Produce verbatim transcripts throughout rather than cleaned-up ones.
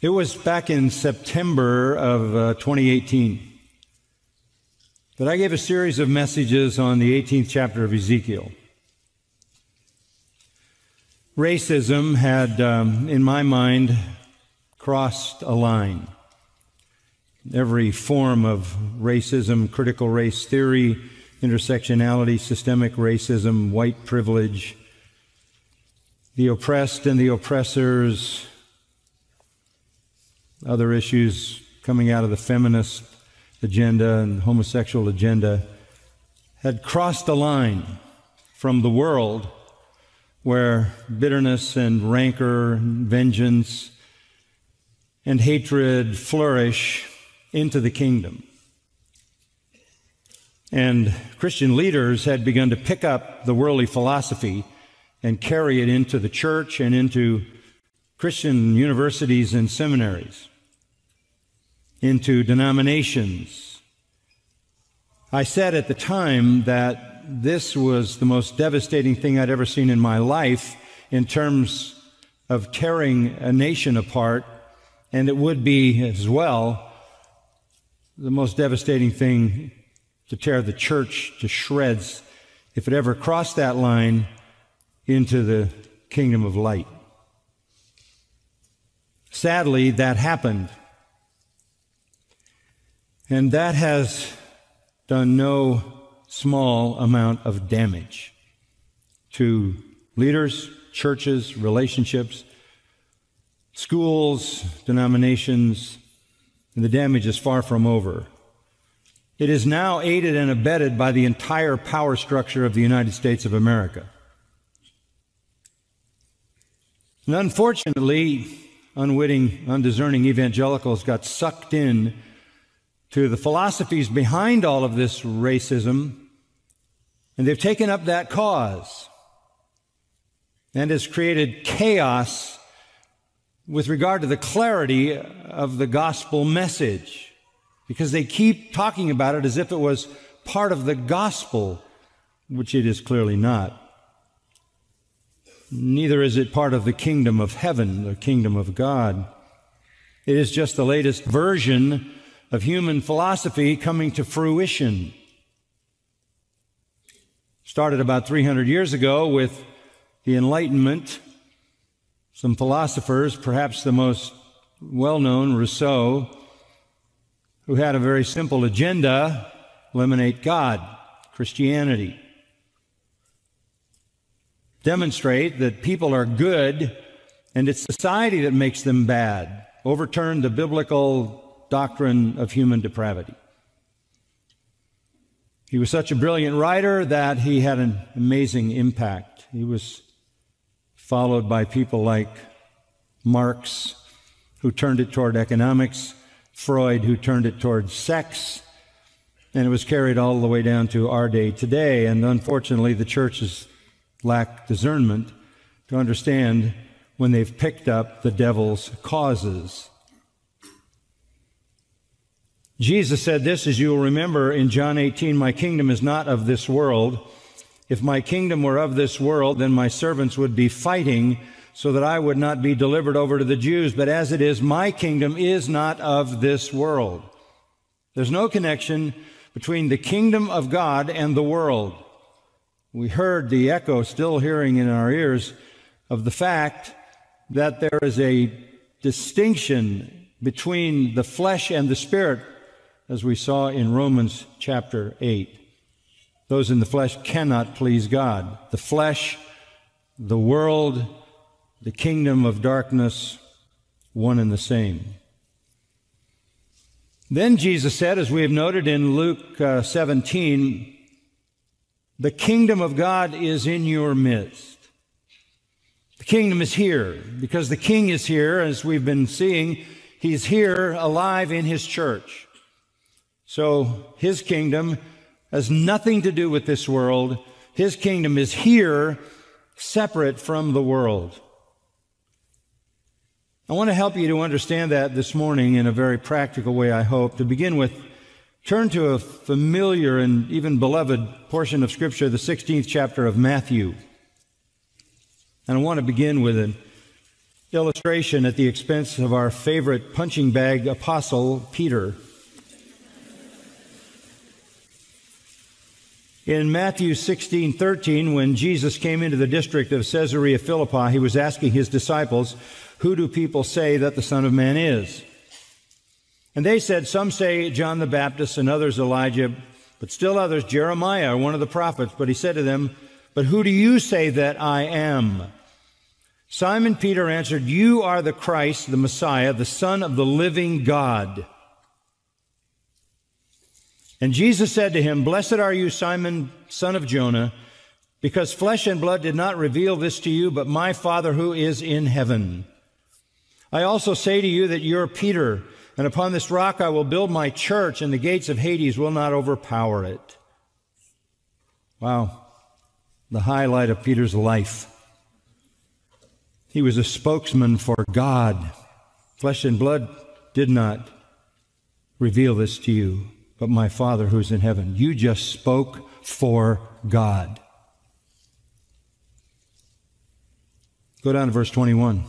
It was back in September of uh, twenty eighteen that I gave a series of messages on the eighteenth chapter of Ezekiel. Racism had, um, in my mind, crossed a line. Every form of racism, critical race theory, intersectionality, systemic racism, white privilege, the oppressed and the oppressors, other issues coming out of the feminist agenda and homosexual agenda had crossed a line from the world where bitterness and rancor and vengeance and hatred flourish into the kingdom. And Christian leaders had begun to pick up the worldly philosophy and carry it into the church and into Christian universities and seminaries, into denominations. I said at the time that this was the most devastating thing I'd ever seen in my life in terms of tearing a nation apart, and it would be as well the most devastating thing to tear the church to shreds if it ever crossed that line into the kingdom of light. Sadly, that happened. And that has done no small amount of damage to leaders, churches, relationships, schools, denominations, and the damage is far from over. It is now aided and abetted by the entire power structure of the United States of America. And unfortunately, unwitting, undiscerning evangelicals got sucked in to the philosophies behind all of this racism, and they've taken up that cause and has created chaos with regard to the clarity of the gospel message, because they keep talking about it as if it was part of the gospel, which it is clearly not. Neither is it part of the kingdom of heaven, the kingdom of God. It is just the latest version of human philosophy coming to fruition. Started about three hundred years ago with the Enlightenment. Some philosophers, perhaps the most well-known, Rousseau, who had a very simple agenda: eliminate God, Christianity. Demonstrate that people are good and it's society that makes them bad. Overturn the biblical doctrine of human depravity. He was such a brilliant writer that he had an amazing impact. He was followed by people like Marx, who turned it toward economics, Freud, who turned it toward sex, and it was carried all the way down to our day today. And unfortunately, the churches lack discernment to understand when they've picked up the devil's causes. Jesus said this, as you will remember, in John eighteen, "My kingdom is not of this world. If my kingdom were of this world, then my servants would be fighting so that I would not be delivered over to the Jews. But as it is, my kingdom is not of this world." There's no connection between the kingdom of God and the world. We heard the echo, still hearing in our ears, of the fact that there is a distinction between the flesh and the spirit, as we saw in Romans chapter eight. Those in the flesh cannot please God. The flesh, the world, the kingdom of darkness, one and the same. Then Jesus said, as we have noted in Luke seventeen, "The kingdom of God is in your midst." The kingdom is here because the king is here, as we've been seeing. He's here alive in his church. So his kingdom has nothing to do with this world. His kingdom is here, separate from the world. I want to help you to understand that this morning in a very practical way, I hope. To begin with, turn to a familiar and even beloved portion of Scripture, the sixteenth chapter of Matthew. And I want to begin with an illustration at the expense of our favorite punching bag apostle, Peter. In Matthew sixteen thirteen, when Jesus came into the district of Caesarea Philippi, he was asking his disciples, "Who do people say that the Son of Man is?" And they said, "Some say John the Baptist, and others Elijah, but still others Jeremiah, one of the prophets." But he said to them, "But who do you say that I am?" Simon Peter answered, "You are the Christ, the Messiah, the Son of the living God." And Jesus said to him, "Blessed are you, Simon, son of Jonah, because flesh and blood did not reveal this to you, but my Father who is in heaven. I also say to you that you're Peter, and upon this rock I will build my church, and the gates of Hades will not overpower it." Wow, the highlight of Peter's life. He was a spokesman for God. Flesh and blood did not reveal this to you, but my Father who is in heaven. You just spoke for God. Go down to verse twenty-one.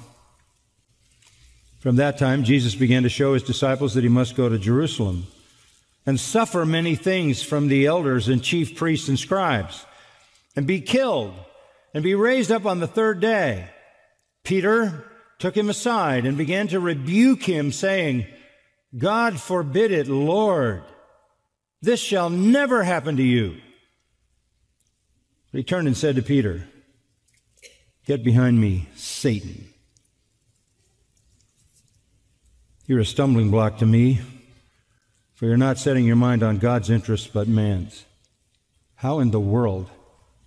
From that time, Jesus began to show his disciples that he must go to Jerusalem and suffer many things from the elders and chief priests and scribes, and be killed and be raised up on the third day. Peter took him aside and began to rebuke him, saying, "God forbid it, Lord. This shall never happen to you." But he turned and said to Peter, "Get behind me, Satan. You're a stumbling block to me, for you're not setting your mind on God's interests but man's." How in the world,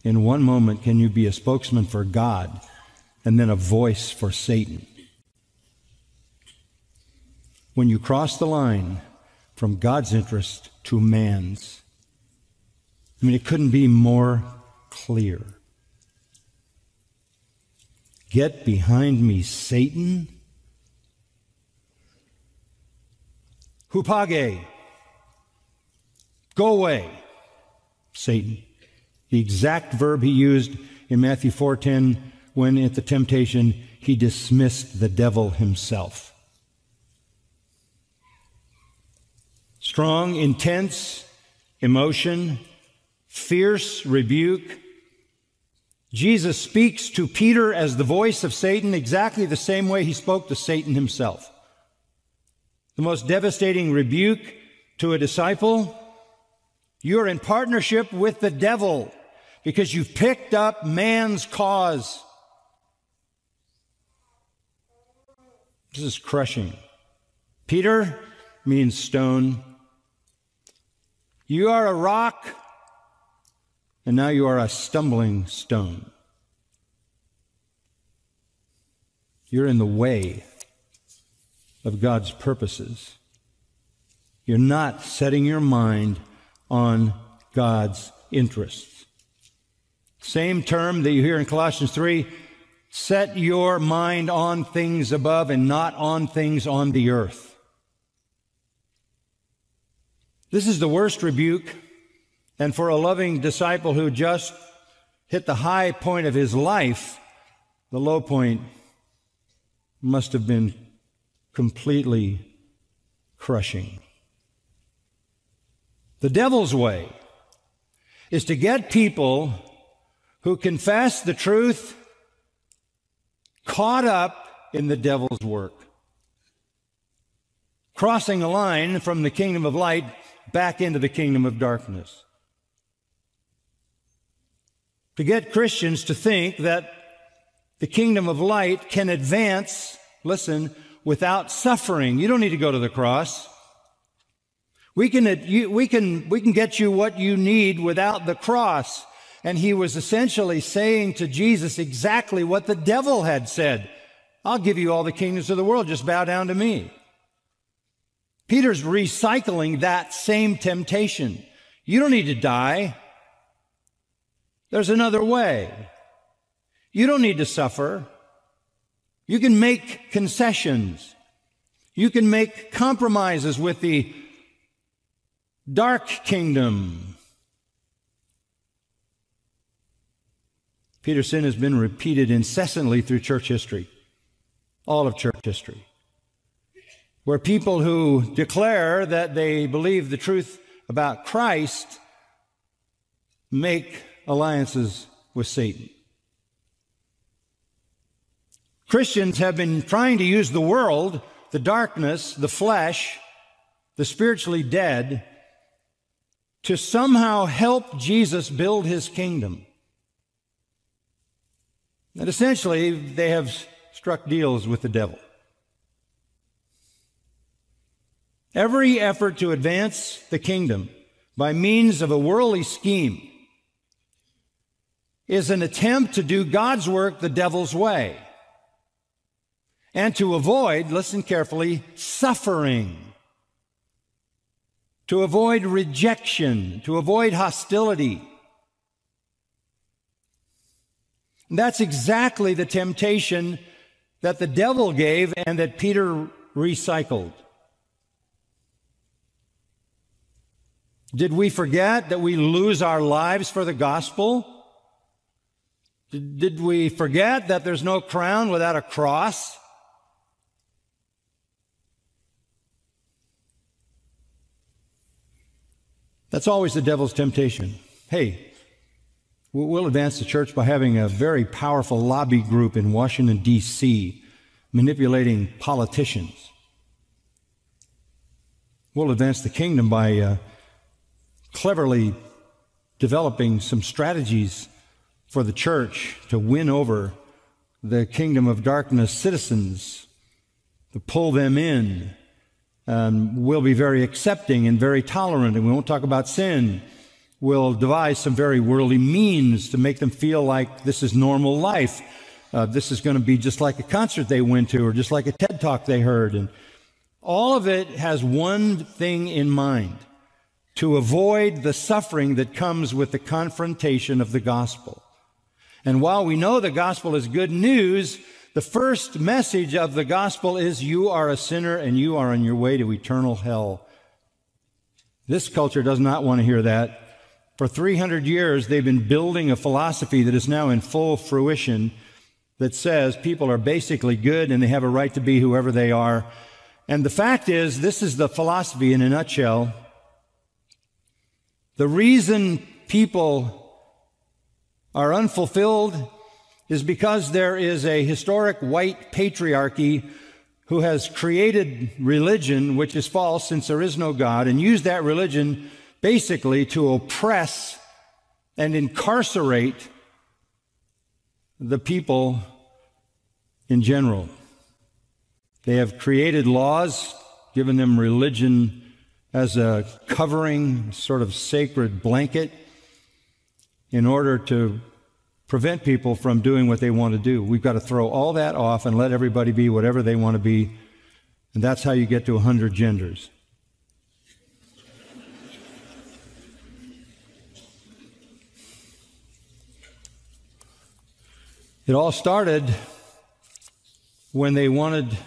in one moment, can you be a spokesman for God and then a voice for Satan? When you cross the line from God's interest to man's. I mean, it couldn't be more clear. Get behind me, Satan. Hupage. Go away, Satan. The exact verb he used in Matthew four ten when at the temptation he dismissed the devil himself. Strong, intense emotion, fierce rebuke. Jesus speaks to Peter as the voice of Satan exactly the same way he spoke to Satan himself. The most devastating rebuke to a disciple. You're in partnership with the devil because you've picked up man's cause. This is crushing. Peter means stone. You are a rock, and now you are a stumbling stone. You're in the way of God's purposes. You're not setting your mind on God's interests. Same term that you hear in Colossians three, set your mind on things above and not on things on the earth. This is the worst rebuke, and for a loving disciple who just hit the high point of his life, the low point must have been completely crushing. The devil's way is to get people who confess the truth caught up in the devil's work, crossing a line from the kingdom of light back into the kingdom of darkness. To get Christians to think that the kingdom of light can advance, listen, without suffering. You don't need to go to the cross. We can, we can, we can get you what you need without the cross. And he was essentially saying to Jesus exactly what the devil had said. I'll give you all the kingdoms of the world. Just bow down to me. Peter's recycling that same temptation. You don't need to die. There's another way. You don't need to suffer. You can make concessions. You can make compromises with the dark kingdom. Peter's sin has been repeated incessantly through church history. all of church history, where people who declare that they believe the truth about Christ make alliances with Satan. Christians have been trying to use the world, the darkness, the flesh, the spiritually dead, to somehow help Jesus build his kingdom. And essentially, they have struck deals with the devil. Every effort to advance the kingdom by means of a worldly scheme is an attempt to do God's work the devil's way and to avoid, listen carefully, suffering, to avoid rejection, to avoid hostility. And that's exactly the temptation that the devil gave and that Peter recycled. Did we forget that we lose our lives for the gospel? Did, did we forget that there's no crown without a cross? That's always the devil's temptation. Hey, we'll advance the church by having a very powerful lobby group in Washington, D C, manipulating politicians. We'll advance the kingdom by uh, cleverly developing some strategies for the church to win over the kingdom of darkness citizens, to pull them in. Um, we'll be very accepting and very tolerant, and we won't talk about sin. We'll devise some very worldly means to make them feel like this is normal life. Uh, this is going to be just like a concert they went to or just like a TED Talk they heard. And all of it has one thing in mind: to avoid the suffering that comes with the confrontation of the gospel. And while we know the gospel is good news, the first message of the gospel is you are a sinner and you are on your way to eternal hell. This culture does not want to hear that. For three hundred years, they've been building a philosophy that is now in full fruition that says people are basically good and they have a right to be whoever they are. And the fact is, this is the philosophy in a nutshell. The reason people are unfulfilled is because there is a historic white patriarchy who has created religion, which is false since there is no God, and used that religion basically to oppress and incarcerate the people in general. They have created laws, given them religion as a covering, sort of sacred blanket, in order to prevent people from doing what they want to do. We've got to throw all that off and let everybody be whatever they want to be, and that's how you get to a hundred genders. It all started when they wanted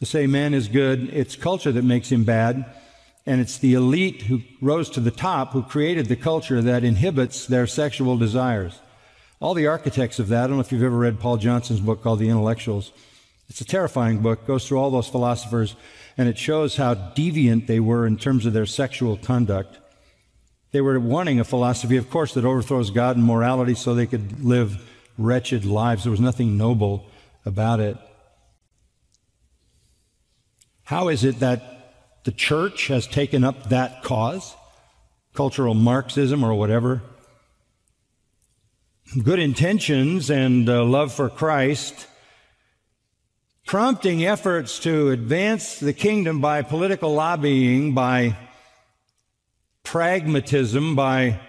to say man is good. It's culture that makes him bad, and it's the elite who rose to the top who created the culture that inhibits their sexual desires. All the architects of that, I don't know if you've ever read Paul Johnson's book called The Intellectuals. It's a terrifying book, goes through all those philosophers, and it shows how deviant they were in terms of their sexual conduct. They were wanting a philosophy, of course, that overthrows God and morality so they could live wretched lives. There was nothing noble about it. How is it that the church has taken up that cause? Cultural Marxism or whatever. Good intentions and uh, love for Christ, prompting efforts to advance the kingdom by political lobbying, by pragmatism, by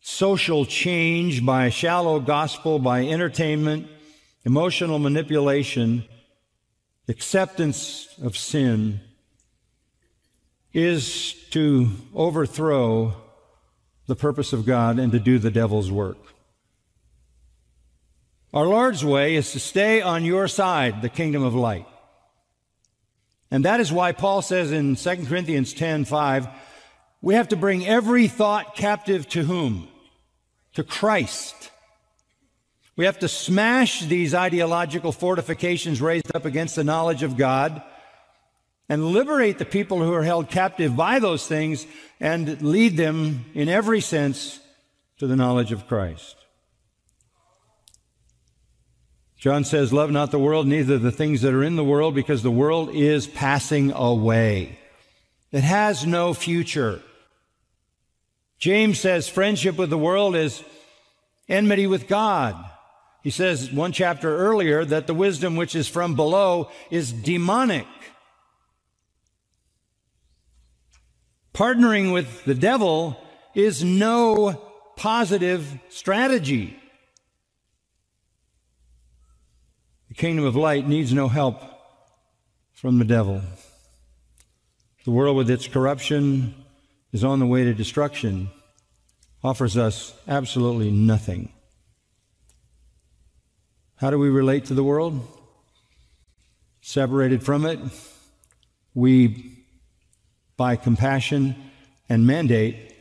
social change, by shallow gospel, by entertainment, emotional manipulation. Acceptance of sin is to overthrow the purpose of God and to do the devil's work. Our Lord's way is to stay on your side, the kingdom of light. And that is why Paul says in Second Corinthians ten five, we have to bring every thought captive to whom? To Christ. We have to smash these ideological fortifications raised up against the knowledge of God and liberate the people who are held captive by those things and lead them in every sense to the knowledge of Christ. John says, love not the world, neither the things that are in the world, because the world is passing away. It has no future. James says friendship with the world is enmity with God. He says one chapter earlier that the wisdom which is from below is demonic. Partnering with the devil is no positive strategy. The kingdom of light needs no help from the devil. The world with its corruption is on the way to destruction, offers us absolutely nothing. How do we relate to the world? Separated from it, we, by compassion and mandate,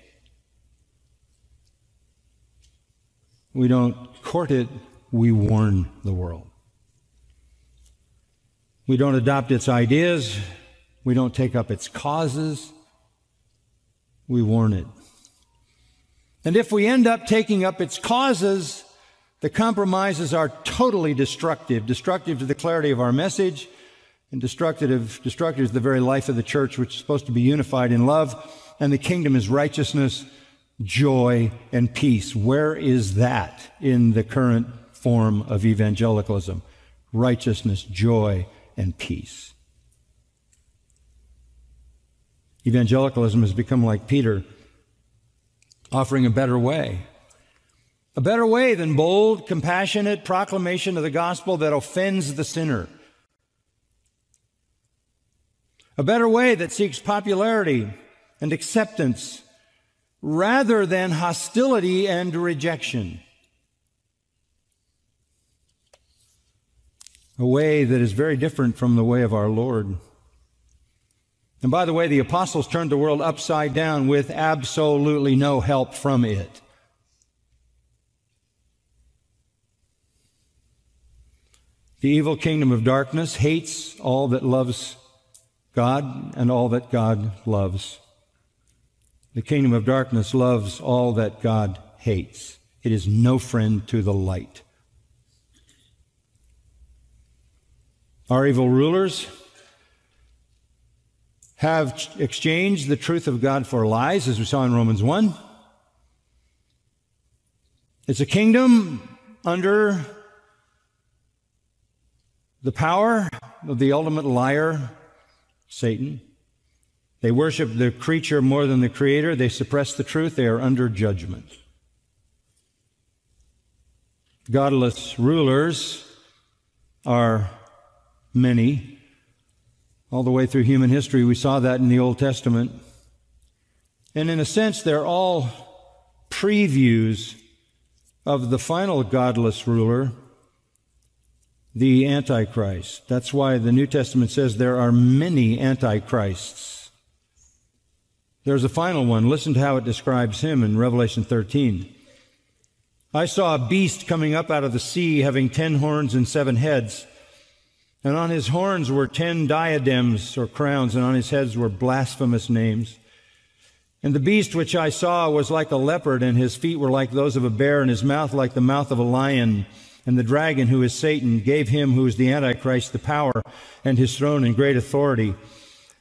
we don't court it, we warn the world. We don't adopt its ideas, we don't take up its causes, we warn it. And if we end up taking up its causes, the compromises are totally destructive, destructive to the clarity of our message, and destructive, destructive to the very life of the church, which is supposed to be unified in love, and the kingdom is righteousness, joy, and peace. Where is that in the current form of evangelicalism? Righteousness, joy, and peace. Evangelicalism has become like Peter, offering a better way. A better way than bold, compassionate proclamation of the gospel that offends the sinner. A better way that seeks popularity and acceptance rather than hostility and rejection. A way that is very different from the way of our Lord. And by the way, the apostles turned the world upside down with absolutely no help from it. The evil kingdom of darkness hates all that loves God and all that God loves. The kingdom of darkness loves all that God hates. It is no friend to the light. Our evil rulers have exchanged the truth of God for lies, as we saw in Romans one. It's a kingdom under the power of the ultimate liar, Satan. They worship the creature more than the Creator. They suppress the truth. They are under judgment. Godless rulers are many. All the way through human history, we saw that in the Old Testament. And in a sense, they're all previews of the final godless ruler, the Antichrist. That's why the New Testament says there are many Antichrists. There's a final one. Listen to how it describes him in Revelation thirteen. I saw a beast coming up out of the sea, having ten horns and seven heads. And on his horns were ten diadems or crowns, and on his heads were blasphemous names. And the beast which I saw was like a leopard, and his feet were like those of a bear, and his mouth like the mouth of a lion. And the dragon, who is Satan, gave him, who is the Antichrist, the power and his throne and great authority.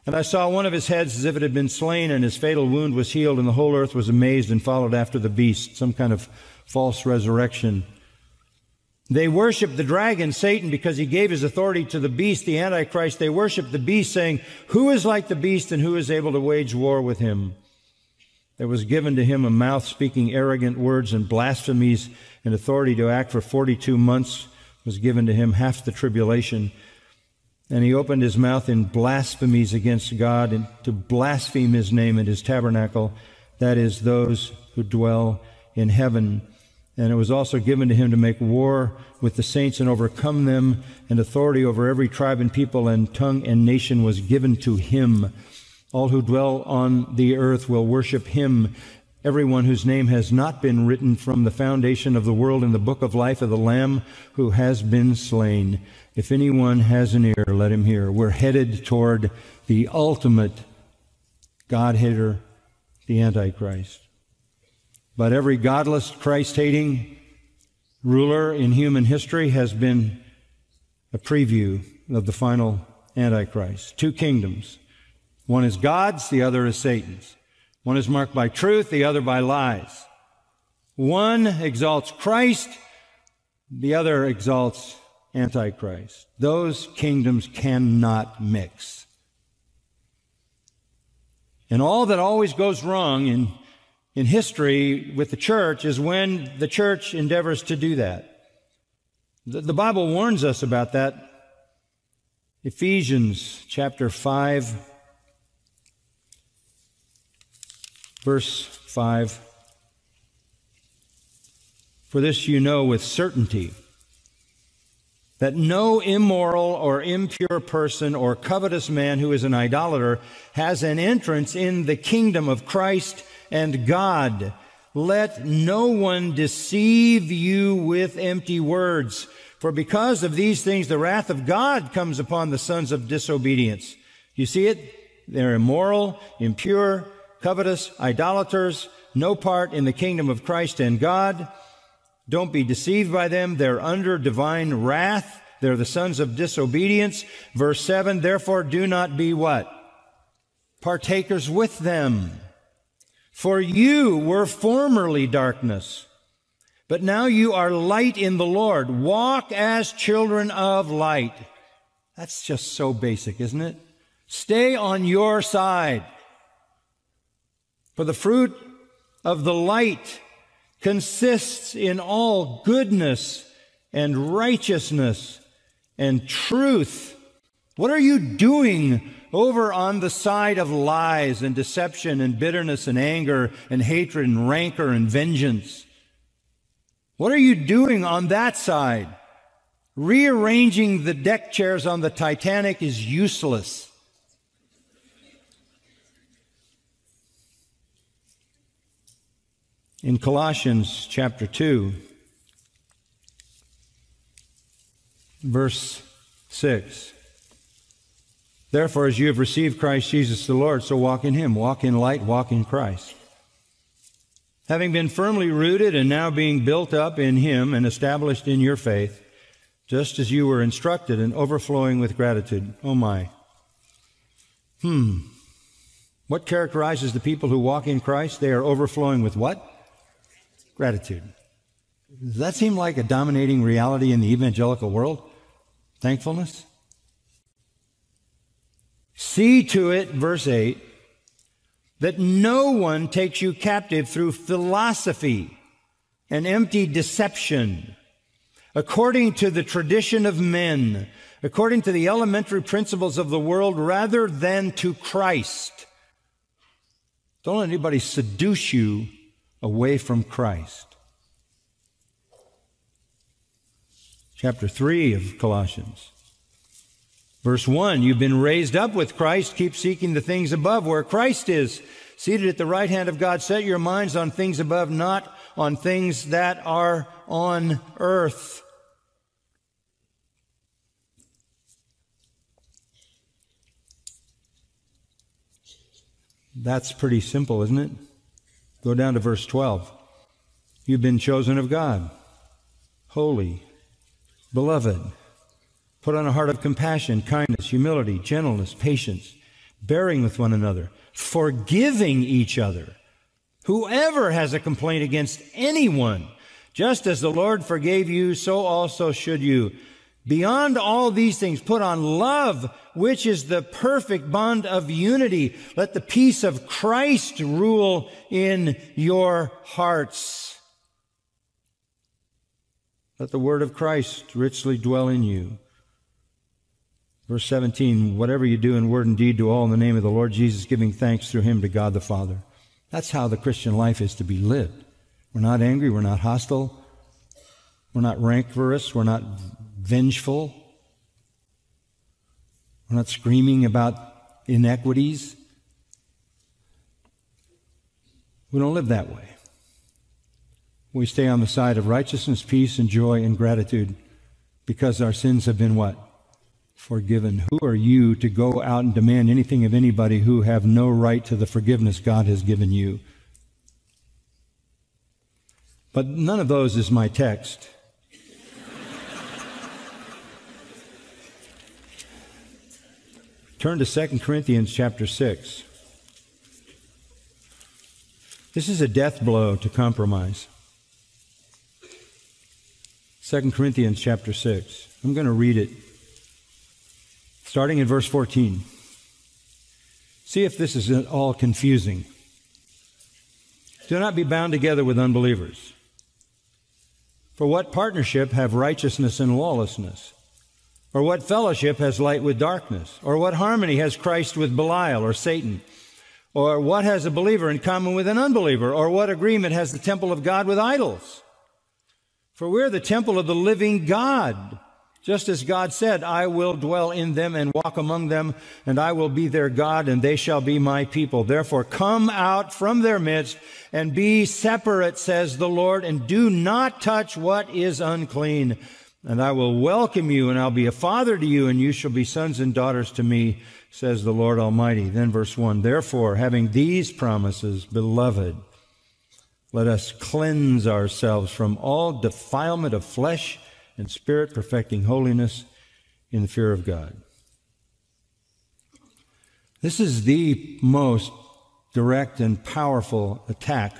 And I saw one of his heads as if it had been slain, and his fatal wound was healed, and the whole earth was amazed and followed after the beast, some kind of false resurrection. They worship the dragon, Satan, because he gave his authority to the beast, the Antichrist. They worship the beast, saying, who is like the beast and who is able to wage war with him? There was given to him a mouth speaking arrogant words and blasphemies, and authority to act for forty-two months was given to him, half the tribulation. And he opened his mouth in blasphemies against God, and to blaspheme his name and his tabernacle, that is, those who dwell in heaven. And it was also given to him to make war with the saints and overcome them, and authority over every tribe and people and tongue and nation was given to him. All who dwell on the earth will worship him everyone whose name has not been written from the foundation of the world in the book of life of the Lamb who has been slain. If anyone has an ear, let him hear. We're headed toward the ultimate God-hater, the Antichrist. But every godless, Christ-hating ruler in human history has been a preview of the final Antichrist. Two kingdoms. One is God's, the other is Satan's. One is marked by truth, the other by lies. One exalts Christ, the other exalts Antichrist. Those kingdoms cannot mix. And all that always goes wrong in, in history with the church is when the church endeavors to do that. The, the Bible warns us about that. Ephesians chapter five. Verse five, for this you know with certainty, that no immoral or impure person or covetous man who is an idolater has an entrance in the kingdom of Christ and God. Let no one deceive you with empty words, for because of these things the wrath of God comes upon the sons of disobedience. You see it? They're immoral, impure, covetous, idolaters, no part in the kingdom of Christ and God. Don't be deceived by them. They're under divine wrath. They're the sons of disobedience. Verse seven, therefore do not be what? Partakers with them. For you were formerly darkness, but now you are light in the Lord. Walk as children of light. That's just so basic, isn't it? Stay on your side. For the fruit of the light consists in all goodness and righteousness and truth. What are you doing over on the side of lies and deception and bitterness and anger and hatred and rancor and vengeance? What are you doing on that side? Rearranging the deck chairs on the Titanic is useless. In Colossians chapter two, verse six, therefore, as you have received Christ Jesus the Lord, so walk in Him, walk in light, walk in Christ. Having been firmly rooted and now being built up in Him and established in your faith, just as you were instructed and overflowing with gratitude. Oh my. Hmm. What characterizes the people who walk in Christ? They are overflowing with what? Gratitude. Does that seem like a dominating reality in the evangelical world? Thankfulness? See to it, verse eight, that no one takes you captive through philosophy and empty deception, according to the tradition of men, according to the elementary principles of the world, rather than to Christ. Don't let anybody seduce you away from Christ. Chapter three of Colossians. Verse one, you've been raised up with Christ. Keep seeking the things above where Christ is. Seated at the right hand of God, set your minds on things above, not on things that are on earth. That's pretty simple, isn't it? Go down to verse twelve. You've been chosen of God, holy, beloved, put on a heart of compassion, kindness, humility, gentleness, patience, bearing with one another, forgiving each other. Whoever has a complaint against anyone, just as the Lord forgave you, so also should you. Beyond all these things, put on love, which is the perfect bond of unity. Let the peace of Christ rule in your hearts. Let the word of Christ richly dwell in you. Verse seventeen, whatever you do in word and deed, do all in the name of the Lord Jesus, giving thanks through Him to God the Father. That's how the Christian life is to be lived. We're not angry, we're not hostile, we're not rancorous, we're not vengeful. We're not screaming about inequities. We don't live that way. We stay on the side of righteousness, peace, and joy, and gratitude because our sins have been what? Forgiven. Who are you to go out and demand anything of anybody who have no right to the forgiveness God has given you? But none of those is my text. Turn to Second Corinthians chapter six. This is a death blow to compromise. Second Corinthians chapter six. I'm going to read it, starting in verse fourteen. See if this is at all confusing. Do not be bound together with unbelievers. For what partnership have righteousness and lawlessness? Or what fellowship has light with darkness? Or what harmony has Christ with Belial or Satan? Or what has a believer in common with an unbeliever? Or what agreement has the temple of God with idols? For we're the temple of the living God. Just as God said, I will dwell in them and walk among them, and I will be their God, and they shall be my people. Therefore, come out from their midst and be separate, says the Lord, and do not touch what is unclean. And I will welcome you, and I'll be a father to you, and you shall be sons and daughters to me, says the Lord Almighty. Then verse one, therefore, having these promises, beloved, let us cleanse ourselves from all defilement of flesh and spirit, perfecting holiness in the fear of God. This is the most direct and powerful attack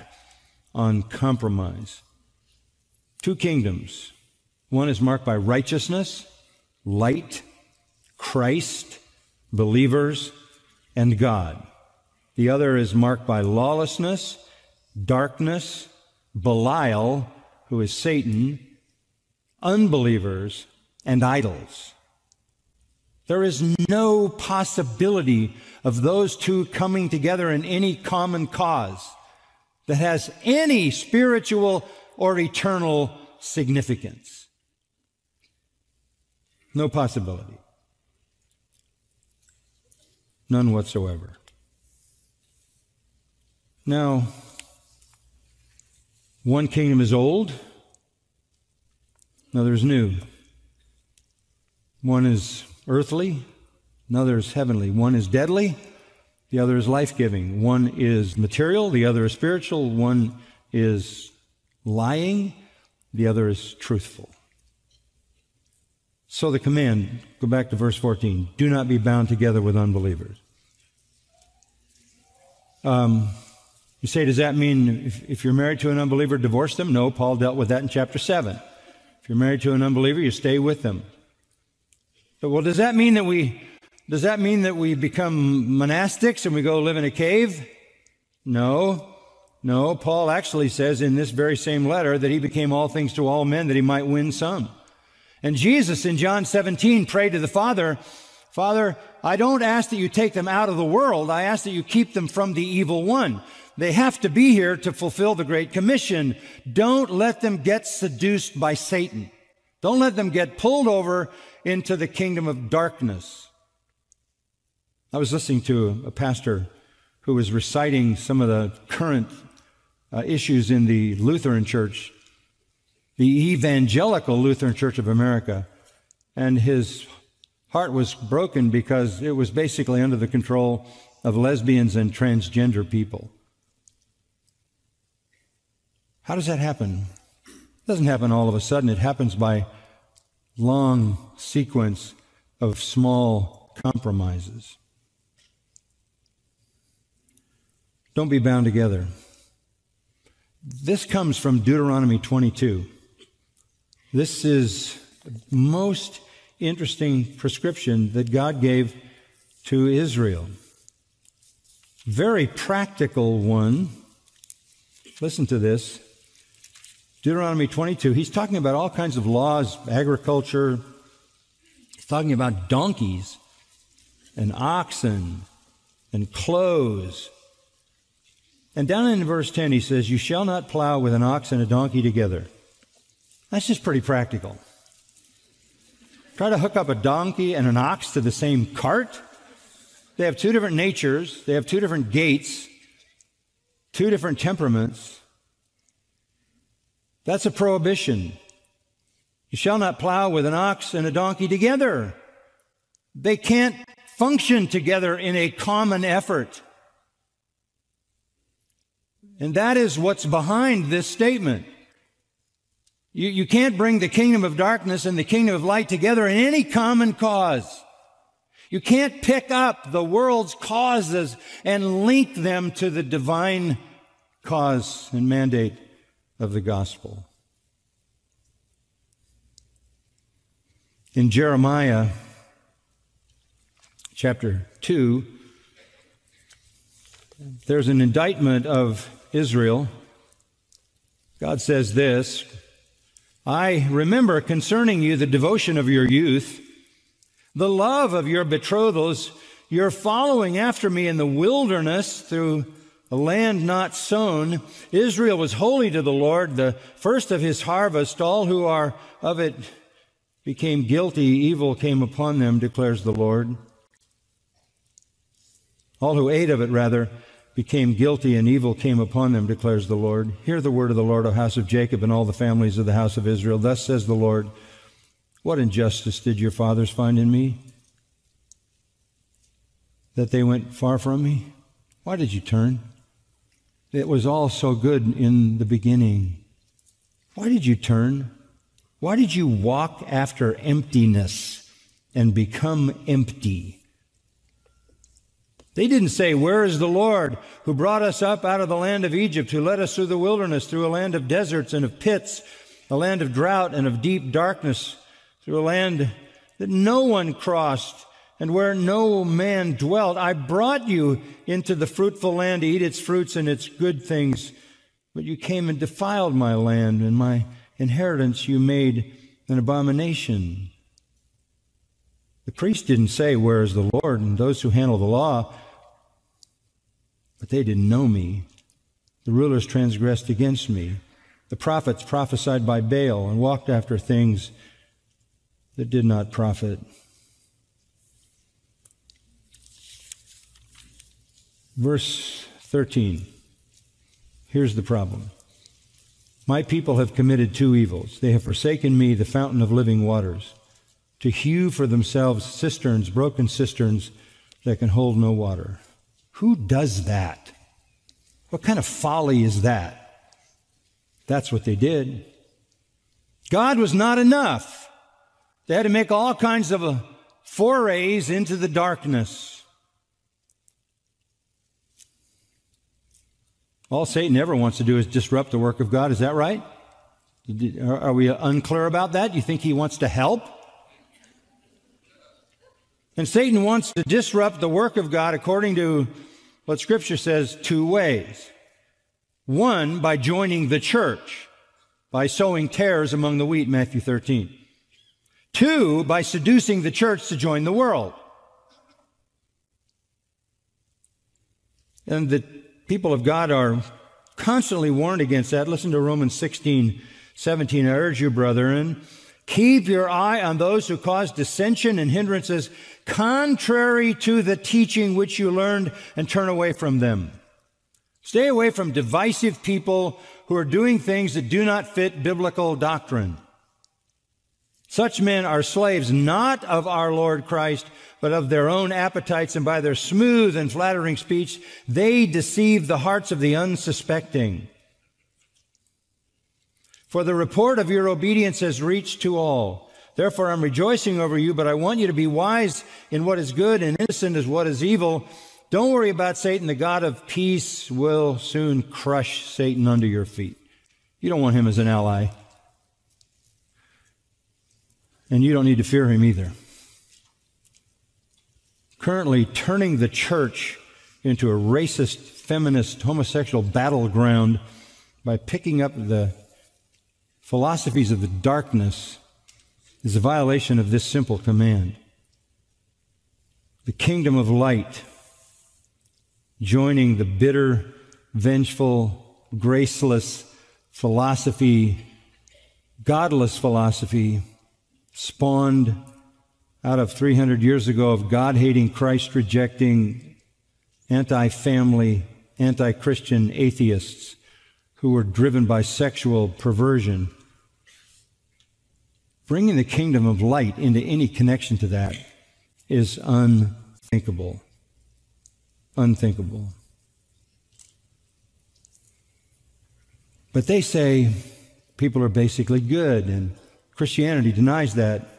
on compromise. Two kingdoms. One is marked by righteousness, light, Christ, believers, and God. The other is marked by lawlessness, darkness, Belial, who is Satan, unbelievers, and idols. There is no possibility of those two coming together in any common cause that has any spiritual or eternal significance. No possibility. None whatsoever. Now, one kingdom is old. Another is new. One is earthly, another is heavenly. One is deadly, the other is life-giving. One is material, the other is spiritual. One is lying, the other is truthful. So the command, go back to verse fourteen, do not be bound together with unbelievers. Um, you say, does that mean if, if you're married to an unbeliever, divorce them? No, Paul dealt with that in chapter seven. If you're married to an unbeliever, you stay with them. But, well, does that mean that we, does that mean that we become monastics and we go live in a cave? No. No, Paul actually says in this very same letter that he became all things to all men that he might win some. And Jesus in John seventeen prayed to the Father, Father, I don't ask that you take them out of the world. I ask that you keep them from the evil one. They have to be here to fulfill the Great Commission. Don't let them get seduced by Satan. Don't let them get pulled over into the kingdom of darkness. I was listening to a pastor who was reciting some of the current uh, issues in the Lutheran Church, the Evangelical Lutheran Church of America, and his heart was broken because it was basically under the control of lesbians and transgender people. How does that happen? It doesn't happen all of a sudden. It happens by long sequence of small compromises. Don't be bound together. This comes from Deuteronomy twenty-two. This is the most interesting prescription that God gave to Israel. Very practical one. Listen to this. Deuteronomy twenty-two, he's talking about all kinds of laws, agriculture. He's talking about donkeys and oxen and clothes. And down in verse ten, he says, you shall not plow with an ox and a donkey together. That's just pretty practical. Try to hook up a donkey and an ox to the same cart. They have two different natures. They have two different gaits. two different temperaments, that's a prohibition. You shall not plow with an ox and a donkey together. They can't function together in a common effort. And that is what's behind this statement. You, you can't bring the kingdom of darkness and the kingdom of light together in any common cause. You can't pick up the world's causes and link them to the divine cause and mandate of the gospel. In Jeremiah chapter two, there's an indictment of Israel. God says this, "I remember concerning you the devotion of your youth, the love of your betrothals, your following after me in the wilderness through a land not sown. Israel was holy to the Lord, the first of his harvest. All who are of it became guilty. Evil came upon them, declares the Lord. All who ate of it, rather, became guilty, and evil came upon them, declares the Lord. Hear the word of the Lord, O house of Jacob, and all the families of the house of Israel. Thus says the Lord, what injustice did your fathers find in me, that they went far from me? Why did you turn? It was all so good in the beginning. Why did you turn? Why did you walk after emptiness and become empty? They didn't say, where is the Lord who brought us up out of the land of Egypt, who led us through the wilderness, through a land of deserts and of pits, a land of drought and of deep darkness, through a land that no one crossed and where no man dwelt. I brought you into the fruitful land to eat its fruits and its good things, but you came and defiled my land, and my inheritance you made an abomination." The priest didn't say, where is the Lord, and those who handle the law, but they didn't know me. The rulers transgressed against me. The prophets prophesied by Baal and walked after things that did not profit. Verse thirteen, here's the problem. My people have committed two evils. They have forsaken me, the fountain of living waters, to hew for themselves cisterns, broken cisterns that can hold no water. Who does that? What kind of folly is that? That's what they did. God was not enough. They had to make all kinds of forays into the darkness. All Satan ever wants to do is disrupt the work of God. Is that right? Are we unclear about that? You think he wants to help? And Satan wants to disrupt the work of God according to what Scripture says two ways. One, by joining the church, by sowing tares among the wheat, Matthew thirteen. Two, by seducing the church to join the world. And the people of God are constantly warned against that. Listen to Romans sixteen, seventeen. I urge you, brethren, keep your eye on those who cause dissension and hindrances contrary to the teaching which you learned, and turn away from them. Stay away from divisive people who are doing things that do not fit biblical doctrine. Such men are slaves not of our Lord Christ, but of their own appetites, and by their smooth and flattering speech, they deceive the hearts of the unsuspecting. For the report of your obedience has reached to all. Therefore, I'm rejoicing over you, but I want you to be wise in what is good and innocent as what is evil. Don't worry about Satan. The God of peace will soon crush Satan under your feet. You don't want him as an ally. And you don't need to fear him either. Currently, turning the church into a racist, feminist, homosexual battleground by picking up the philosophies of the darkness is a violation of this simple command. The kingdom of light, joining the bitter, vengeful, graceless philosophy, godless philosophy, spawned out of three hundred years ago of God-hating, Christ-rejecting, anti-family anti-Christian atheists who were driven by sexual perversion. Bringing the kingdom of light into any connection to that is unthinkable. Unthinkable. But they say people are basically good, and Christianity denies that.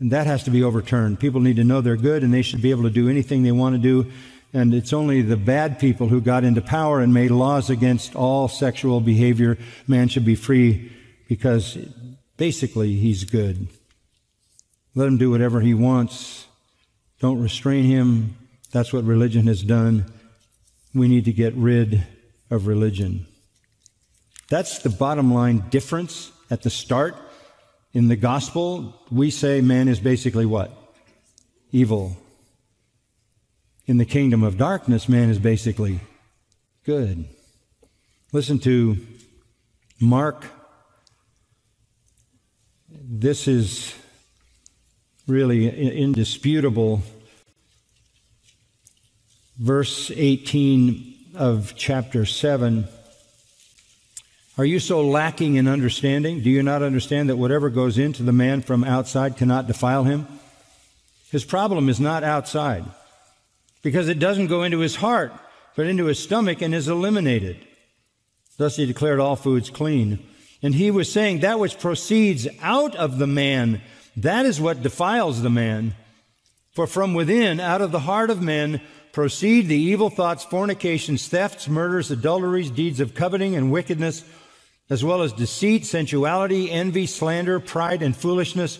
And that has to be overturned. People need to know they're good, and they should be able to do anything they want to do. And it's only the bad people who got into power and made laws against all sexual behavior. Man should be free because basically he's good. Let him do whatever he wants. Don't restrain him. That's what religion has done. We need to get rid of religion. That's the bottom line difference at the start. In the gospel, we say man is basically what? Evil. In the kingdom of darkness, man is basically good. Listen to Mark. This is really indisputable. Verse eighteen of chapter seven. Are you so lacking in understanding? Do you not understand that whatever goes into the man from outside cannot defile him? His problem is not outside, because it doesn't go into his heart, but into his stomach and is eliminated. Thus he declared all foods clean. And he was saying that which proceeds out of the man, that is what defiles the man. For from within, out of the heart of men, proceed the evil thoughts, fornications, thefts, murders, adulteries, deeds of coveting and wickedness, as well as deceit, sensuality, envy, slander, pride, and foolishness.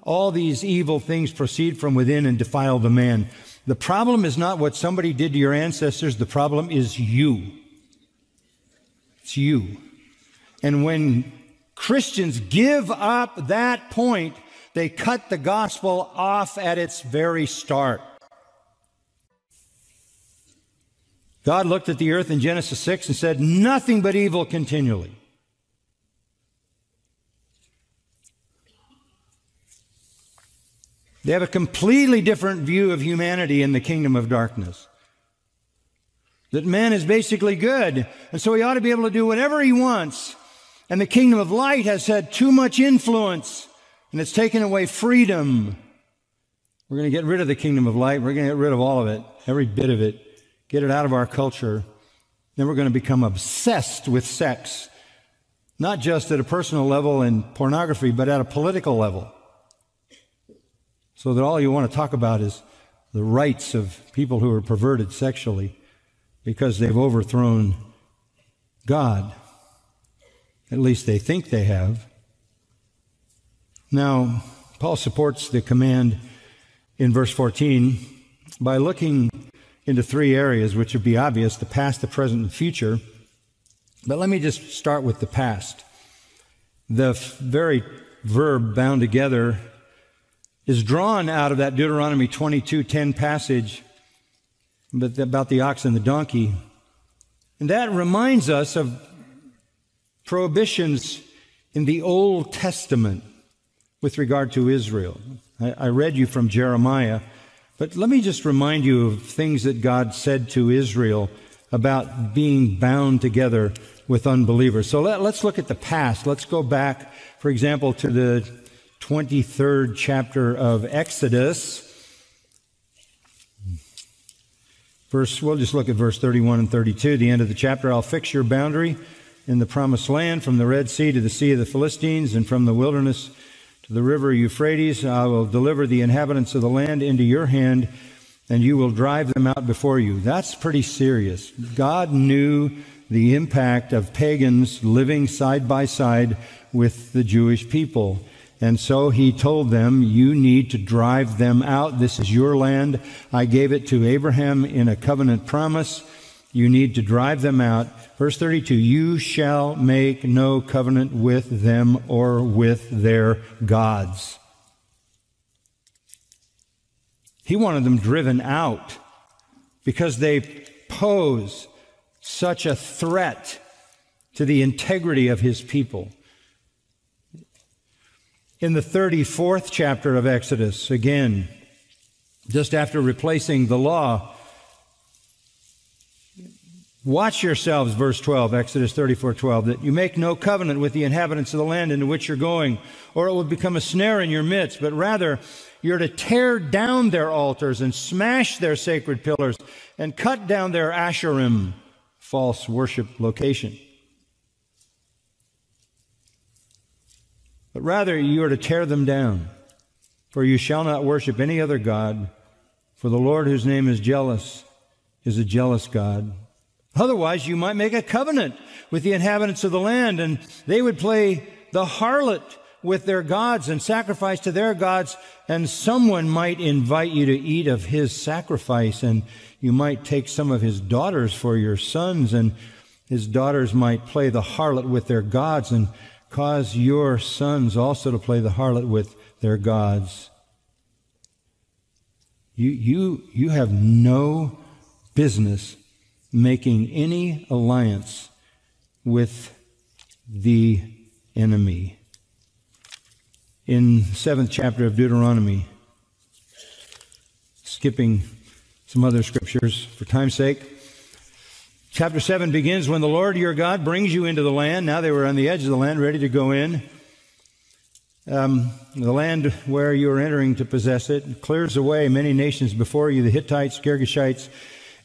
All these evil things proceed from within and defile the man. The problem is not what somebody did to your ancestors. The problem is you. It's you. And when Christians give up that point, they cut the gospel off at its very start. God looked at the earth in Genesis six and said, nothing but evil continually. They have a completely different view of humanity in the kingdom of darkness. That man is basically good, and so he ought to be able to do whatever he wants. And the kingdom of light has had too much influence, and it's taken away freedom. We're going to get rid of the kingdom of light. We're going to get rid of all of it, every bit of it. Get it out of our culture. Then we're going to become obsessed with sex. Not just at a personal level and pornography, but at a political level. So that all you want to talk about is the rights of people who are perverted sexually because they've overthrown God. At least they think they have. Now, Paul supports the command in verse fourteen by looking into three areas which would be obvious: the past, the present, and future. But let me just start with the past. The very verb bound together is drawn out of that Deuteronomy twenty-two ten passage but about the ox and the donkey. And that reminds us of prohibitions in the Old Testament with regard to Israel. I, I read you from Jeremiah. But let me just remind you of things that God said to Israel about being bound together with unbelievers. So let, let's look at the past. Let's go back, for example, to the twenty-third chapter of Exodus. Verse, we'll just look at verse thirty-one and thirty-two, the end of the chapter. I'll fix your boundary in the promised land from the Red Sea to the Sea of the Philistines and from the wilderness the river Euphrates. I will deliver the inhabitants of the land into your hand, and you will drive them out before you. That's pretty serious. God knew the impact of pagans living side by side with the Jewish people. And so he told them, you need to drive them out. This is your land. I gave it to Abraham in a covenant promise. You need to drive them out. Verse thirty-two, you shall make no covenant with them or with their gods. He wanted them driven out because they pose such a threat to the integrity of his people. In the thirty-fourth chapter of Exodus, again, just after replacing the law, Watch yourselves, verse twelve, Exodus thirty-four twelve, that you make no covenant with the inhabitants of the land into which you're going, or it will become a snare in your midst, but rather you're to tear down their altars and smash their sacred pillars and cut down their asherim, false worship location. But rather you are to tear them down, for you shall not worship any other God, for the Lord whose name is jealous is a jealous God. Otherwise, you might make a covenant with the inhabitants of the land, and they would play the harlot with their gods and sacrifice to their gods, and someone might invite you to eat of his sacrifice, and you might take some of his daughters for your sons, and his daughters might play the harlot with their gods and cause your sons also to play the harlot with their gods. You, you, you have no business making any alliance with the enemy. In the seventh chapter of Deuteronomy, skipping some other scriptures for time's sake, chapter seven begins, when the Lord your God brings you into the land. Now they were on the edge of the land, ready to go in. Um, the land where you are entering to possess it clears away many nations before you, the Hittites, Girgashites,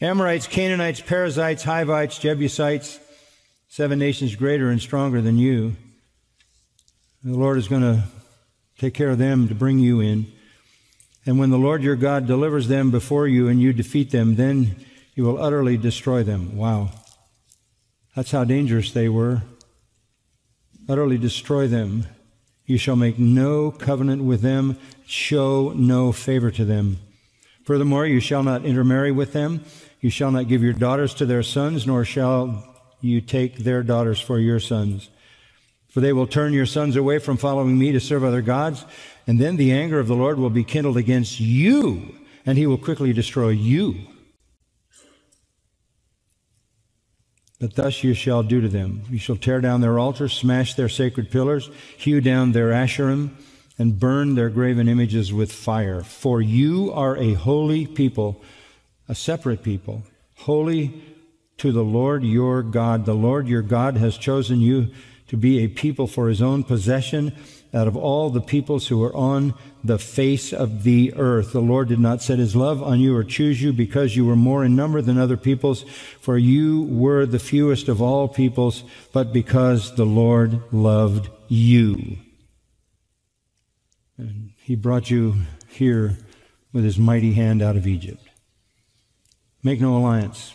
Amorites, Canaanites, Perizzites, Hivites, Jebusites, seven nations greater and stronger than you. And the Lord is going to take care of them to bring you in. And when the Lord your God delivers them before you and you defeat them, then you will utterly destroy them. Wow. That's how dangerous they were. Utterly destroy them. You shall make no covenant with them, show no favor to them. Furthermore, you shall not intermarry with them. You shall not give your daughters to their sons, nor shall you take their daughters for your sons. For they will turn your sons away from following me to serve other gods, and then the anger of the Lord will be kindled against you, and he will quickly destroy you. But thus you shall do to them. You shall tear down their altars, smash their sacred pillars, hew down their asherim, and burn their graven images with fire. For you are a holy people, a separate people, holy to the Lord your God. The Lord your God has chosen you to be a people for his own possession out of all the peoples who are on the face of the earth. The Lord did not set his love on you or choose you because you were more in number than other peoples, for you were the fewest of all peoples, but because the Lord loved you. And he brought you here with his mighty hand out of Egypt. Make no alliance.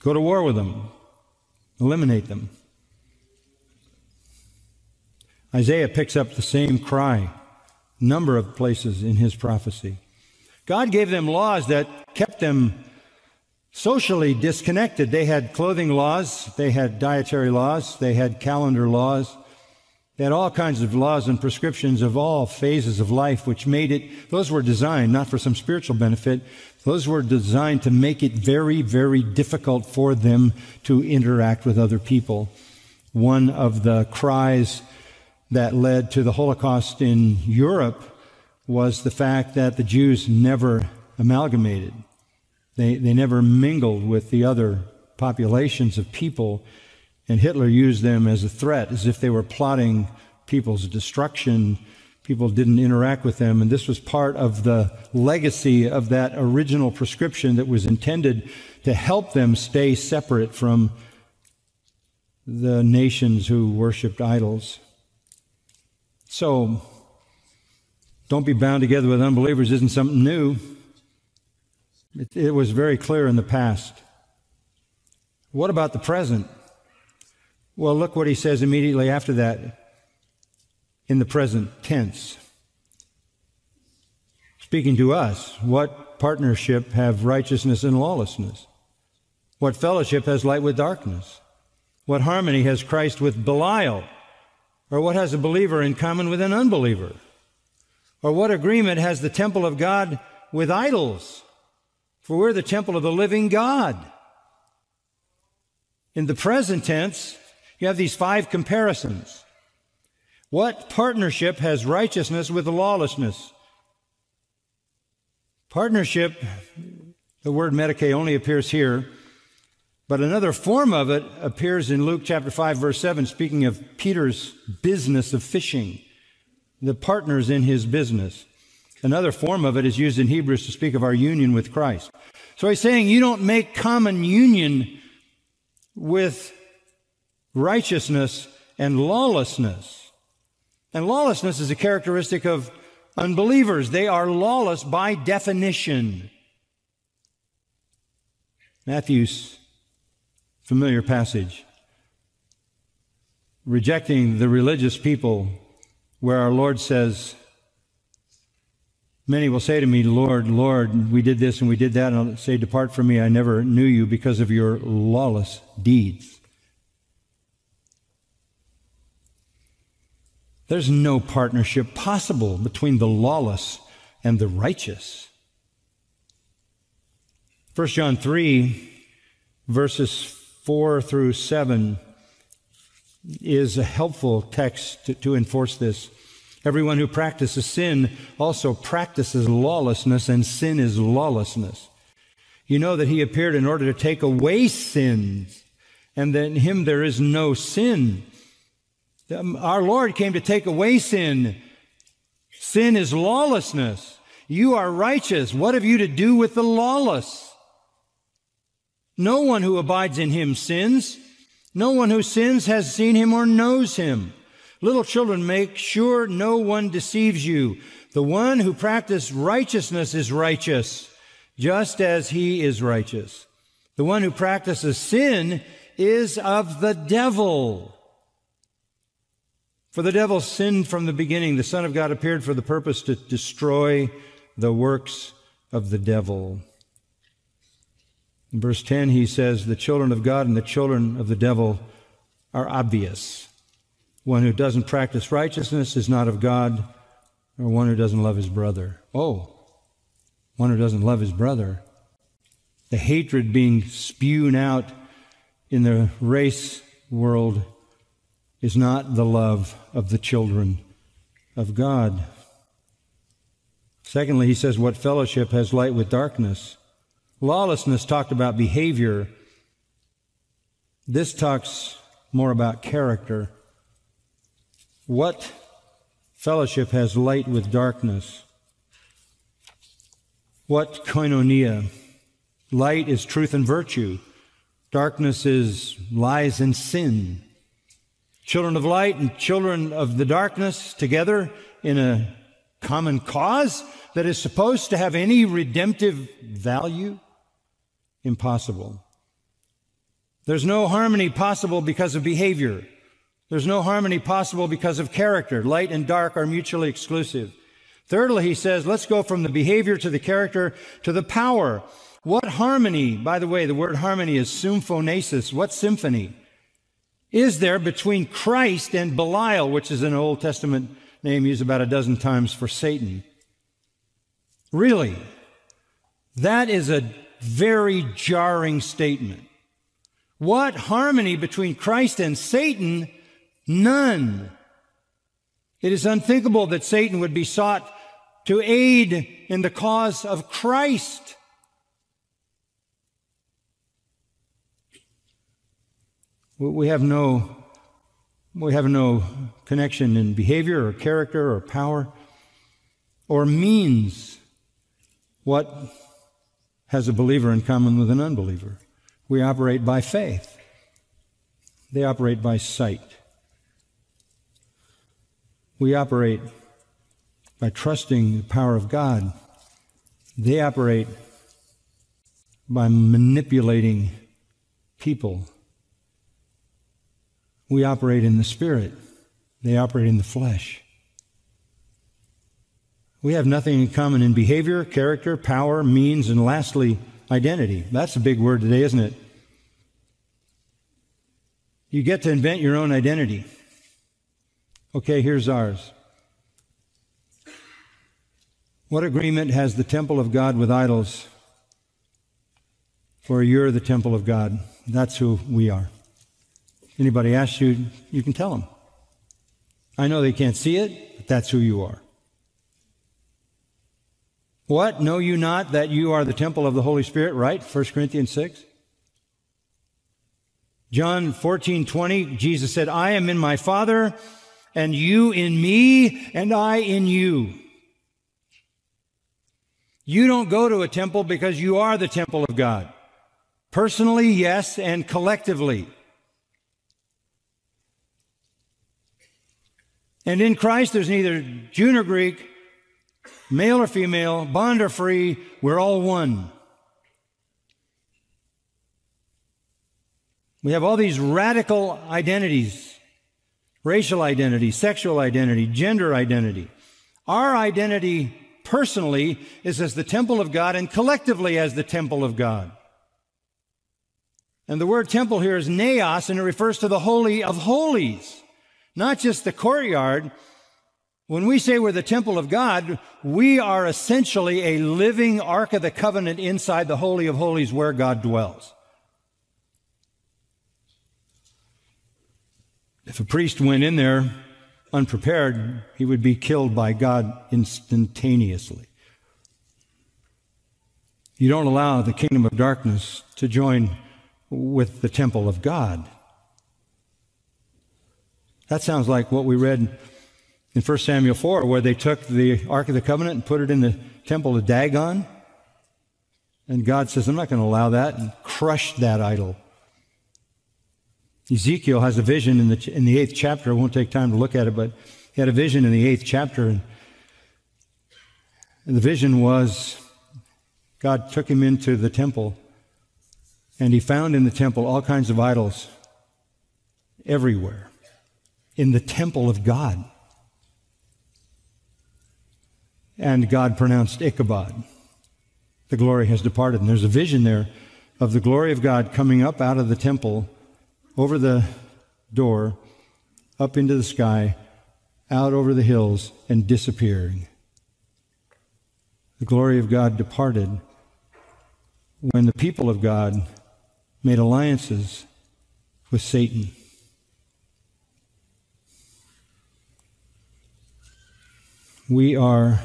Go to war with them. Eliminate them. Isaiah picks up the same cry a number of places in his prophecy. God gave them laws that kept them socially disconnected. They had clothing laws. They had dietary laws. They had calendar laws. They had all kinds of laws and prescriptions of all phases of life, which made it, those were designed, not for some spiritual benefit, those were designed to make it very, very difficult for them to interact with other people. One of the cries that led to the Holocaust in Europe was the fact that the Jews never amalgamated. They, they never mingled with the other populations of people. And Hitler used them as a threat, as if they were plotting people's destruction. People didn't interact with them. And this was part of the legacy of that original prescription that was intended to help them stay separate from the nations who worshipped idols. So, don't be bound together with unbelievers isn't something new. It, it was very clear in the past. What about the present? Well, look what he says immediately after that in the present tense. Speaking to us, what partnership have righteousness and lawlessness? What fellowship has light with darkness? What harmony has Christ with Belial? Or what has a believer in common with an unbeliever? Or what agreement has the temple of God with idols? For we're the temple of the living God. In the present tense, you have these five comparisons. What partnership has righteousness with lawlessness? Partnership, the word medicae only appears here. But another form of it appears in Luke chapter five, verse seven, speaking of Peter's business of fishing, the partners in his business. Another form of it is used in Hebrews to speak of our union with Christ. So he's saying you don't make common union with righteousness and lawlessness. And lawlessness is a characteristic of unbelievers. They are lawless by definition. Matthew's familiar passage, rejecting the religious people, where our Lord says, many will say to me, Lord, Lord, we did this and we did that, and I'll say, depart from me, I never knew you, because of your lawless deeds. There's no partnership possible between the lawless and the righteous. First John three, verses four through seven, is a helpful text to, to enforce this. Everyone who practices sin also practices lawlessness, and sin is lawlessness. You know that he appeared in order to take away sins, and that in him there is no sin. Our Lord came to take away sin. Sin is lawlessness. You are righteous. What have you to do with the lawless? No one who abides in him sins. No one who sins has seen him or knows him. Little children, make sure no one deceives you. The one who practices righteousness is righteous, just as he is righteous. The one who practices sin is of the devil. For the devil sinned from the beginning. The Son of God appeared for the purpose to destroy the works of the devil. In verse ten, he says, the children of God and the children of the devil are obvious. One who doesn't practice righteousness is not of God, or one who doesn't love his brother. Oh, one who doesn't love his brother. The hatred being spewed out in the race world is not the love of the children of God. Secondly, he says, what fellowship has light with darkness? Lawlessness talked about behavior. This talks more about character. What fellowship has light with darkness? What koinonia? Light is truth and virtue. Darkness is lies and sin. Children of light and children of the darkness together in a common cause that is supposed to have any redemptive value? Impossible. There's no harmony possible because of behavior. There's no harmony possible because of character. Light and dark are mutually exclusive. Thirdly, he says, let's go from the behavior to the character to the power. What harmony, by the way, the word harmony is symphonesis. What symphony is there between Christ and Belial, which is an Old Testament name used about a dozen times for Satan? Really, that is a very jarring statement. What harmony between Christ and Satan? None. It is unthinkable that Satan would be sought to aid in the cause of Christ. We have no, we have no connection in behavior or character or power or means. What has a believer in common with an unbeliever? We operate by faith. They operate by sight. We operate by trusting the power of God. They operate by manipulating people. We operate in the Spirit. They operate in the flesh. We have nothing in common in behavior, character, power, means, and lastly, identity. That's a big word today, isn't it? You get to invent your own identity. Okay, here's ours. What agreement has the temple of God with idols? For you're the temple of God. That's who we are. Anybody asks you, you can tell them. I know they can't see it, but that's who you are. What? Know you not that you are the temple of the Holy Spirit, right? First Corinthians six. John fourteen twenty, Jesus said, I am in my Father, and you in me, and I in you. You don't go to a temple because you are the temple of God. Personally, yes, and collectively. And in Christ, there's neither Jew nor Greek, male or female, bond or free. We're all one. We have all these radical identities, racial identity, sexual identity, gender identity. Our identity personally is as the temple of God and collectively as the temple of God. And the word temple here is naos, and it refers to the Holy of Holies, not just the courtyard. When we say we're the temple of God, we are essentially a living Ark of the Covenant inside the Holy of Holies where God dwells. If a priest went in there unprepared, he would be killed by God instantaneously. You don't allow the kingdom of darkness to join with the temple of God. That sounds like what we read in First Samuel four, where they took the Ark of the Covenant and put it in the temple of Dagon. And God says, I'm not going to allow that, and crushed that idol. Ezekiel has a vision in the, in the eighth chapter. I won't take time to look at it, but he had a vision in the eighth chapter. And, and the vision was God took him into the temple, and he found in the temple all kinds of idols everywhere, in the temple of God. And God pronounced Ichabod. The glory has departed. And there's a vision there of the glory of God coming up out of the temple, over the door, up into the sky, out over the hills, and disappearing. The glory of God departed when the people of God made alliances with Satan. We are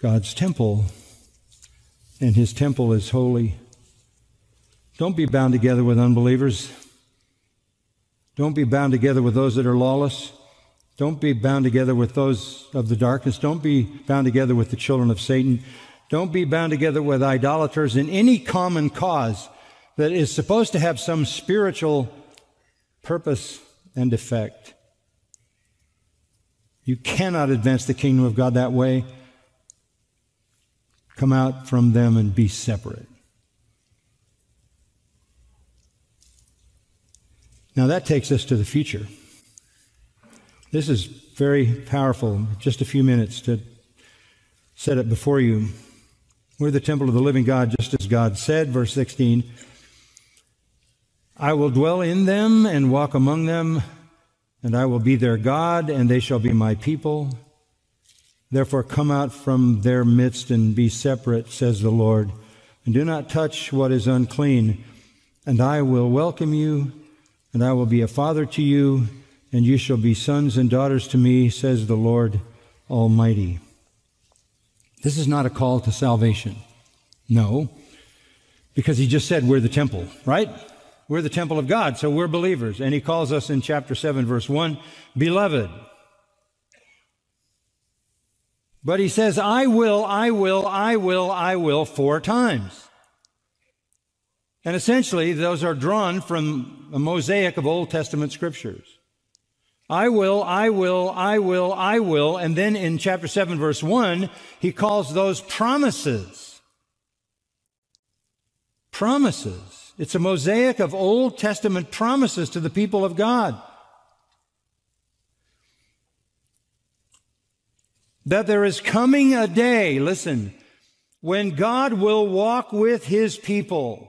God's temple, and His temple is holy. Don't be bound together with unbelievers. Don't be bound together with those that are lawless. Don't be bound together with those of the darkness. Don't be bound together with the children of Satan. Don't be bound together with idolaters in any common cause that is supposed to have some spiritual purpose and effect. You cannot advance the kingdom of God that way. Come out from them and be separate. Now that takes us to the future. This is very powerful. Just a few minutes to set it before you. We're the temple of the living God, just as God said, verse sixteen. I will dwell in them and walk among them, and I will be their God, and they shall be my people. Therefore come out from their midst and be separate, says the Lord, and do not touch what is unclean, and I will welcome you, and I will be a father to you, and you shall be sons and daughters to me, says the Lord Almighty. This is not a call to salvation. No, because He just said we're the temple, right? We're the temple of God, so we're believers. And He calls us in chapter seven, verse one, beloved. But He says, I will, I will, I will, I will four times. And essentially, those are drawn from a mosaic of Old Testament scriptures. I will, I will, I will, I will. And then in chapter seven, verse one, He calls those promises. Promises. It's a mosaic of Old Testament promises to the people of God. That there is coming a day, listen, when God will walk with His people.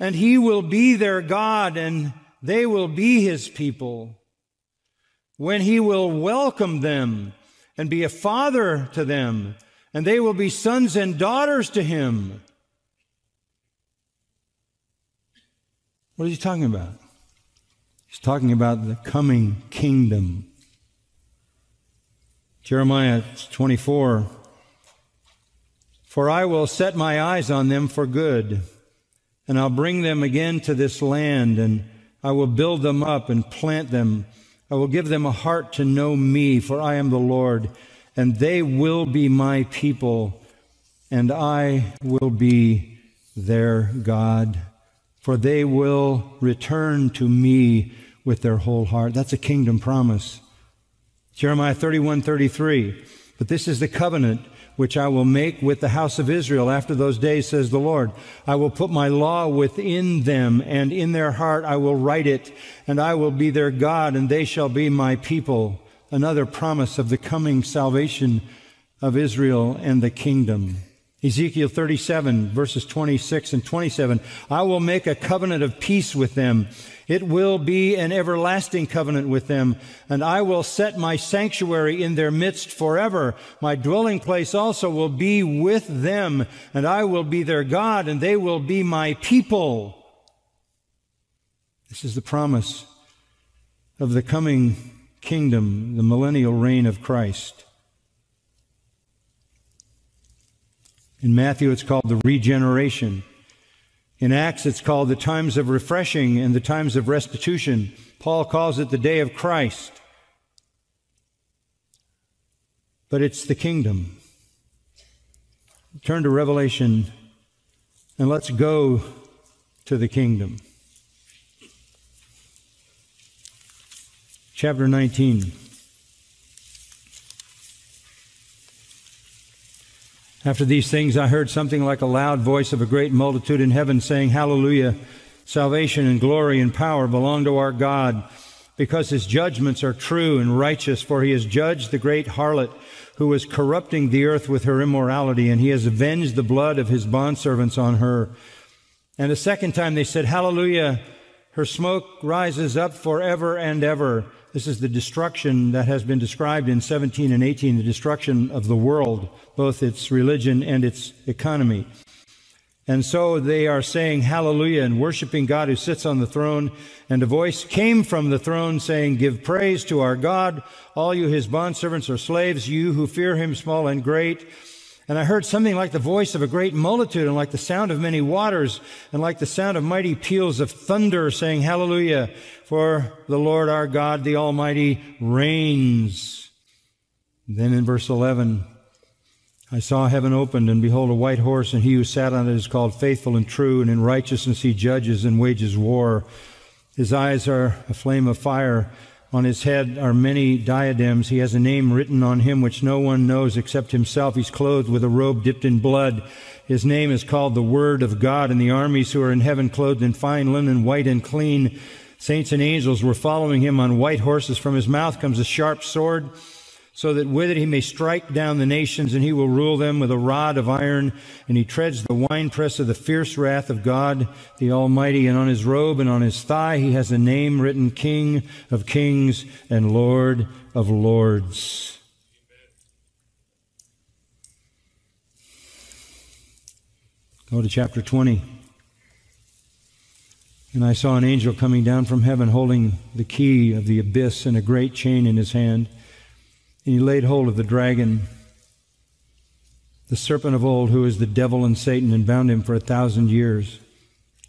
And He will be their God, and they will be His people, when He will welcome them and be a father to them, and they will be sons and daughters to Him. What is He talking about? He's talking about the coming kingdom. Jeremiah twenty-four, for I will set my eyes on them for good, and I'll bring them again to this land, and I will build them up and plant them. I will give them a heart to know me, for I am the Lord, and they will be my people, and I will be their God, for they will return to me with their whole heart. That's a kingdom promise. Jeremiah thirty-one thirty-three, but this is the covenant which I will make with the house of Israel after those days, says the Lord. I will put my law within them, and in their heart I will write it, and I will be their God, and they shall be my people. Another promise of the coming salvation of Israel and the kingdom. Ezekiel thirty-seven, verses twenty-six and twenty-seven, I will make a covenant of peace with them. It will be an everlasting covenant with them, and I will set my sanctuary in their midst forever. My dwelling place also will be with them, and I will be their God, and they will be my people. This is the promise of the coming kingdom, the millennial reign of Christ. In Matthew, it's called the regeneration. In Acts, it's called the times of refreshing and the times of restitution. Paul calls it the day of Christ. But it's the kingdom. Turn to Revelation, and let's go to the kingdom. Chapter nineteen. After these things, I heard something like a loud voice of a great multitude in heaven saying, Hallelujah, salvation and glory and power belong to our God, because his judgments are true and righteous, for he has judged the great harlot who was corrupting the earth with her immorality, and he has avenged the blood of his bondservants on her. And a second time they said, Hallelujah, her smoke rises up forever and ever. This is the destruction that has been described in seventeen and eighteen, the destruction of the world, both its religion and its economy. And so they are saying hallelujah and worshiping God who sits on the throne. And a voice came from the throne saying, Give praise to our God, all you his bondservants or slaves, you who fear him, small and great. And I heard something like the voice of a great multitude, and like the sound of many waters, and like the sound of mighty peals of thunder, saying, Hallelujah, for the Lord our God, the Almighty, reigns. Then in verse eleven, I saw heaven opened, and behold, a white horse, and he who sat on it is called Faithful and True, and in righteousness he judges and wages war. His eyes are a flame of fire. On his head are many diadems. He has a name written on him which no one knows except himself. He's clothed with a robe dipped in blood. His name is called the Word of God, and the armies who are in heaven clothed in fine linen, white and clean. Saints and angels were following him on white horses. From his mouth comes a sharp sword, so that with it he may strike down the nations, and he will rule them with a rod of iron. And he treads the winepress of the fierce wrath of God, the Almighty. And on his robe and on his thigh he has a name written, King of Kings and Lord of Lords. Go to chapter twenty. And I saw an angel coming down from heaven, holding the key of the abyss and a great chain in his hand. And he laid hold of the dragon, the serpent of old, who is the devil and Satan, and bound him for a thousand years,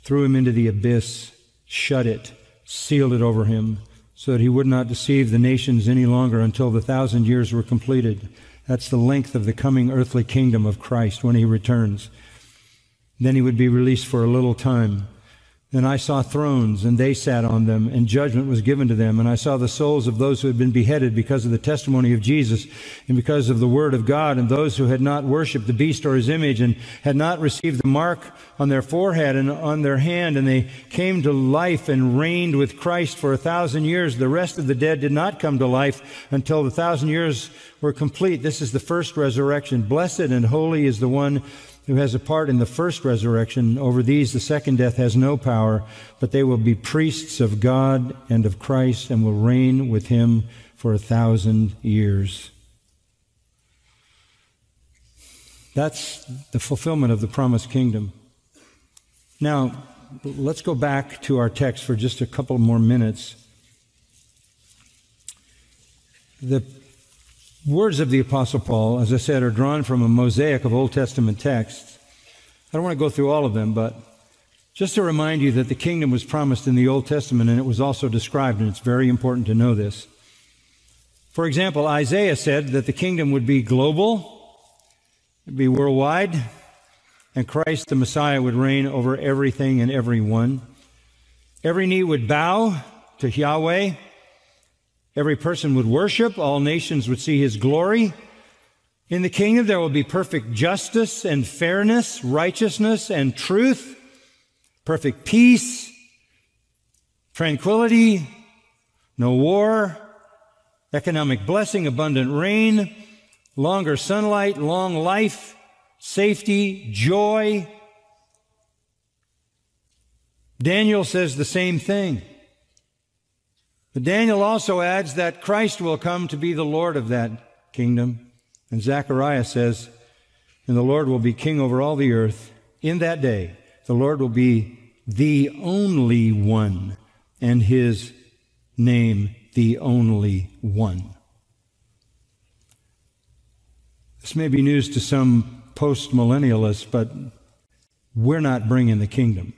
threw him into the abyss, shut it, sealed it over him, so that he would not deceive the nations any longer until the thousand years were completed. That's the length of the coming earthly kingdom of Christ when he returns. Then he would be released for a little time. Then I saw thrones, and they sat on them, and judgment was given to them. And I saw the souls of those who had been beheaded because of the testimony of Jesus and because of the Word of God, and those who had not worshipped the beast or his image and had not received the mark on their forehead and on their hand. And they came to life and reigned with Christ for a thousand years. The rest of the dead did not come to life until the thousand years were complete. This is the first resurrection. Blessed and holy is the one who has a part in the first resurrection. Over these the second death has no power, but they will be priests of God and of Christ, and will reign with him for a thousand years. That's the fulfillment of the promised kingdom. Now, let's go back to our text for just a couple more minutes. The words of the Apostle Paul, as I said, are drawn from a mosaic of Old Testament texts. I don't want to go through all of them, but Just to remind you that the kingdom was promised in the Old Testament, and it was also described, and it's very important to know this. For example, Isaiah said that the kingdom would be global, it'd be worldwide, and Christ the Messiah would reign over everything and everyone. Every knee would bow to Yahweh, every person would worship, all nations would see His glory. In the kingdom there will be perfect justice and fairness, righteousness and truth, perfect peace, tranquility, no war, economic blessing, abundant rain, longer sunlight, long life, safety, joy. Daniel says the same thing. But Daniel also adds that Christ will come to be the Lord of that kingdom. And Zechariah says, and the Lord will be king over all the earth. In that day, the Lord will be the only one, and His name the only one. This may be news to some post-millennialists, but we're not bringing the kingdom.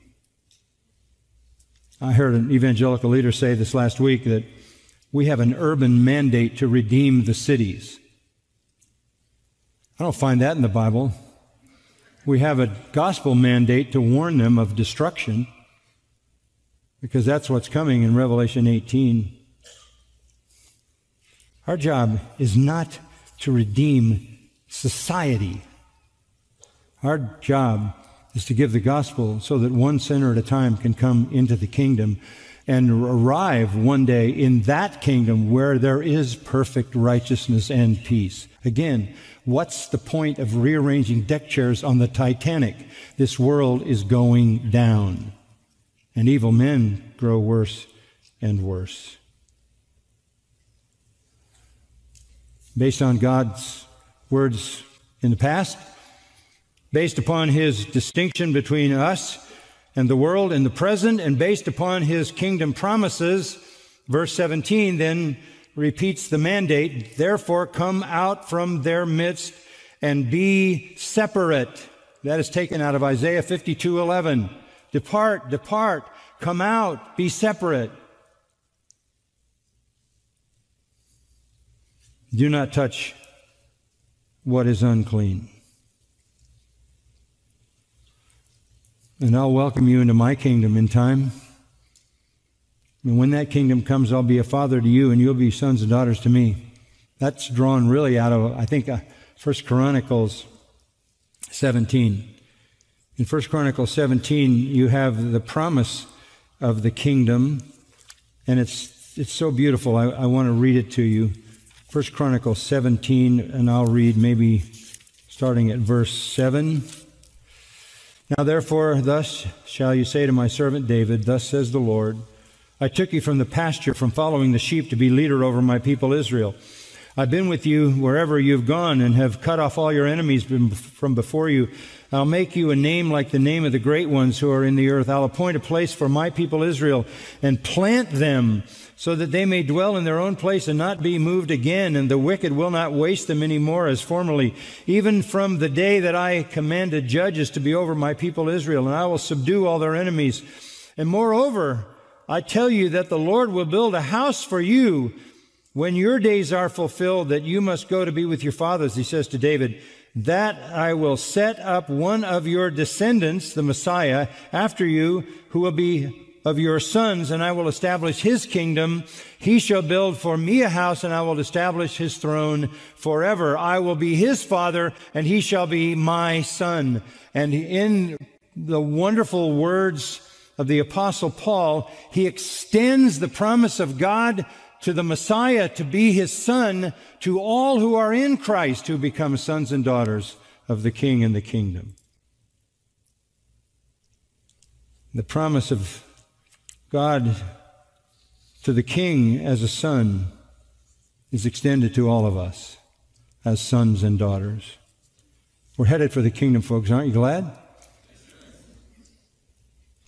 I heard an evangelical leader say this last week that we have an urban mandate to redeem the cities. I don't find that in the Bible. We have a gospel mandate to warn them of destruction, because that's what's coming in Revelation eighteen. Our job is not to redeem society. Our job is to give the gospel so that one sinner at a time can come into the kingdom and arrive one day in that kingdom where there is perfect righteousness and peace. Again, what's the point of rearranging deck chairs on the Titanic? This world is going down, and evil men grow worse and worse. Based on God's words in the past, based upon His distinction between us and the world in the present, and based upon His kingdom promises, verse seventeen then repeats the mandate, therefore come out from their midst and be separate. That is taken out of Isaiah fifty-two eleven. Depart, depart, come out, be separate. Do not touch what is unclean. And I'll welcome you into my kingdom in time. And when that kingdom comes, I'll be a father to you, and you'll be sons and daughters to me. That's drawn really out of, I think, First Chronicles seventeen. In First Chronicles seventeen, you have the promise of the kingdom, and it's, it's so beautiful. I, I want to read it to you. First Chronicles seventeen, and I'll read maybe starting at verse seven. Now therefore, thus shall you say to my servant David, thus says the Lord, I took you from the pasture, from following the sheep, to be leader over my people Israel. I've been with you wherever you've gone, and have cut off all your enemies from before you. I'll make you a name like the name of the great ones who are in the earth. I'll appoint a place for my people Israel, and plant them, so that they may dwell in their own place and not be moved again, and the wicked will not waste them any more as formerly, even from the day that I commanded judges to be over my people Israel, and I will subdue all their enemies. And moreover, I tell you that the Lord will build a house for you when your days are fulfilled, that you must go to be with your fathers, he says to David, that I will set up one of your descendants, the Messiah, after you, who will be of your sons, and I will establish his kingdom. He shall build for me a house, and I will establish his throne forever. I will be his father, and he shall be my son. And in the wonderful words of the Apostle Paul, he extends the promise of God to the Messiah to be his son to all who are in Christ, who become sons and daughters of the King and the kingdom. The promise of God to the King as a son is extended to all of us as sons and daughters. We're headed for the kingdom, folks. Aren't you glad?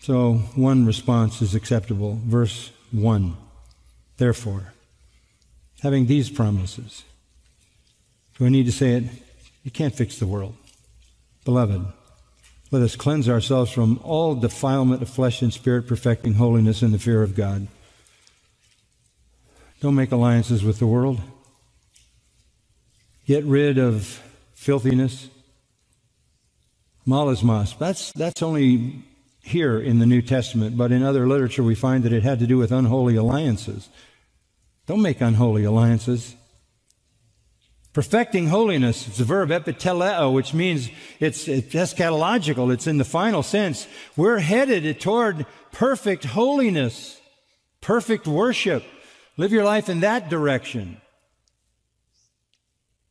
So one response is acceptable. Verse one. Therefore, having these promises, do I need to say it? You can't fix the world. Beloved, Let us cleanse ourselves from all defilement of flesh and spirit, perfecting holiness in the fear of God. Don't make alliances with the world. Get rid of filthiness. Melasmas, that's, that's only here in the New Testament, but in other literature we find that it had to do with unholy alliances. Don't make unholy alliances. Perfecting holiness, it's the verb epiteleo, which means it's, it's eschatological, it's in the final sense. We're headed toward perfect holiness, perfect worship. Live your life in that direction.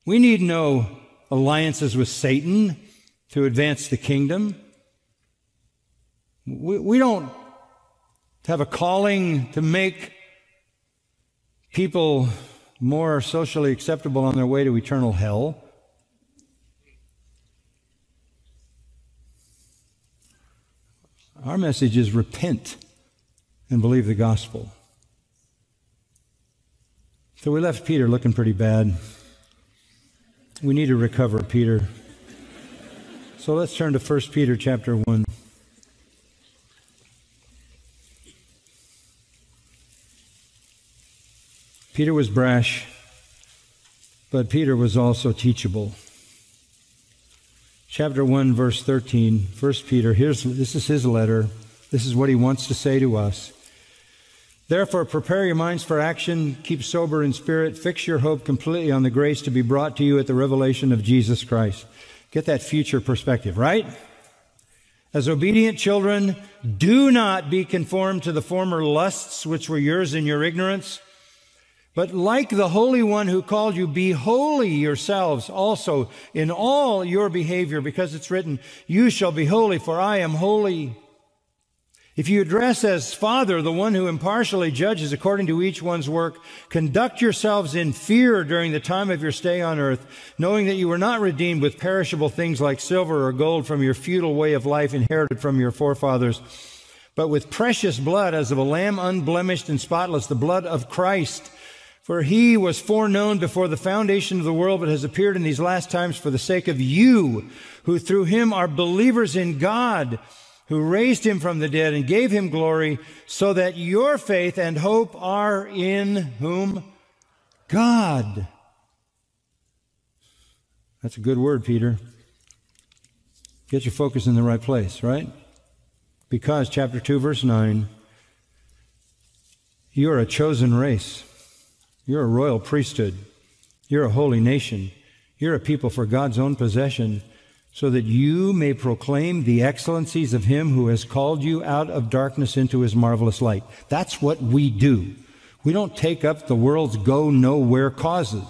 We need no alliances with Satan to advance the kingdom. We, we don't have a calling to make people more socially acceptable on their way to eternal hell. Our message is repent and believe the gospel. So we left Peter looking pretty bad. We need to recover Peter. So let's turn to First Peter chapter one. Peter was brash, but Peter was also teachable. Chapter one, verse thirteen, First Peter, here's, this is his letter. This is what he wants to say to us. Therefore, prepare your minds for action, keep sober in spirit, fix your hope completely on the grace to be brought to you at the revelation of Jesus Christ. Get that future perspective, right? As obedient children, do not be conformed to the former lusts which were yours in your ignorance. But like the Holy One who called you, be holy yourselves also in all your behavior, because it's written, you shall be holy, for I am holy. If you address as Father the one who impartially judges according to each one's work, conduct yourselves in fear during the time of your stay on earth, knowing that you were not redeemed with perishable things like silver or gold from your futile way of life inherited from your forefathers, but with precious blood as of a lamb unblemished and spotless, the blood of Christ. For he was foreknown before the foundation of the world, but has appeared in these last times for the sake of you, who through him are believers in God, who raised him from the dead and gave him glory, so that your faith and hope are in whom? God. That's a good word, Peter. Get your focus in the right place, right? Because, chapter two, verse nine, you're a chosen race. You're a royal priesthood. You're a holy nation. You're a people for God's own possession, so that you may proclaim the excellencies of Him who has called you out of darkness into His marvelous light. That's what we do. We don't take up the world's go-nowhere causes.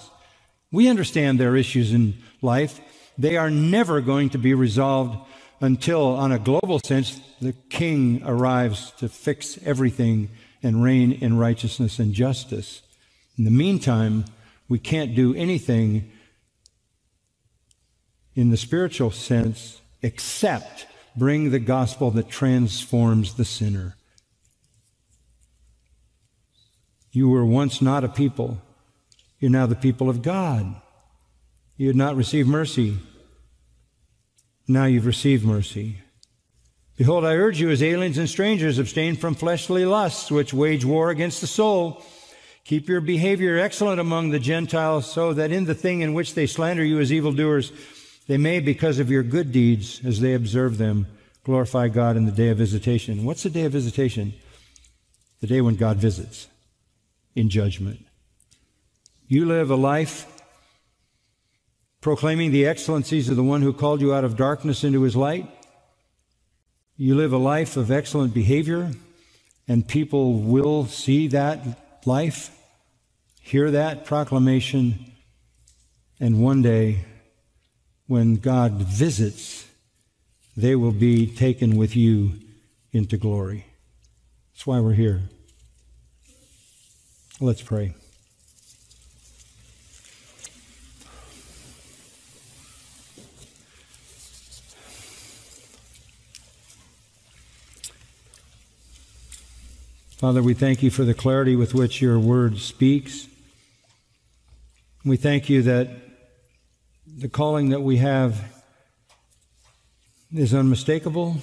We understand their issues in life. They are never going to be resolved until, on a global sense, the King arrives to fix everything and reign in righteousness and justice. In the meantime, we can't do anything in the spiritual sense except bring the gospel that transforms the sinner. You were once not a people. You're now the people of God. You had not received mercy. Now you've received mercy. Behold, I urge you as aliens and strangers, abstain from fleshly lusts which wage war against the soul. Keep your behavior excellent among the Gentiles, so that in the thing in which they slander you as evildoers, they may, because of your good deeds, as they observe them, glorify God in the day of visitation. What's the day of visitation? The day when God visits in judgment. You live a life proclaiming the excellencies of the one who called you out of darkness into his light. You live a life of excellent behavior, and people will see that life, hear that proclamation, and one day, when God visits, they will be taken with you into glory. That's why we're here. Let's pray. Father, we thank you for the clarity with which your word speaks. We thank you that the calling that we have is unmistakable.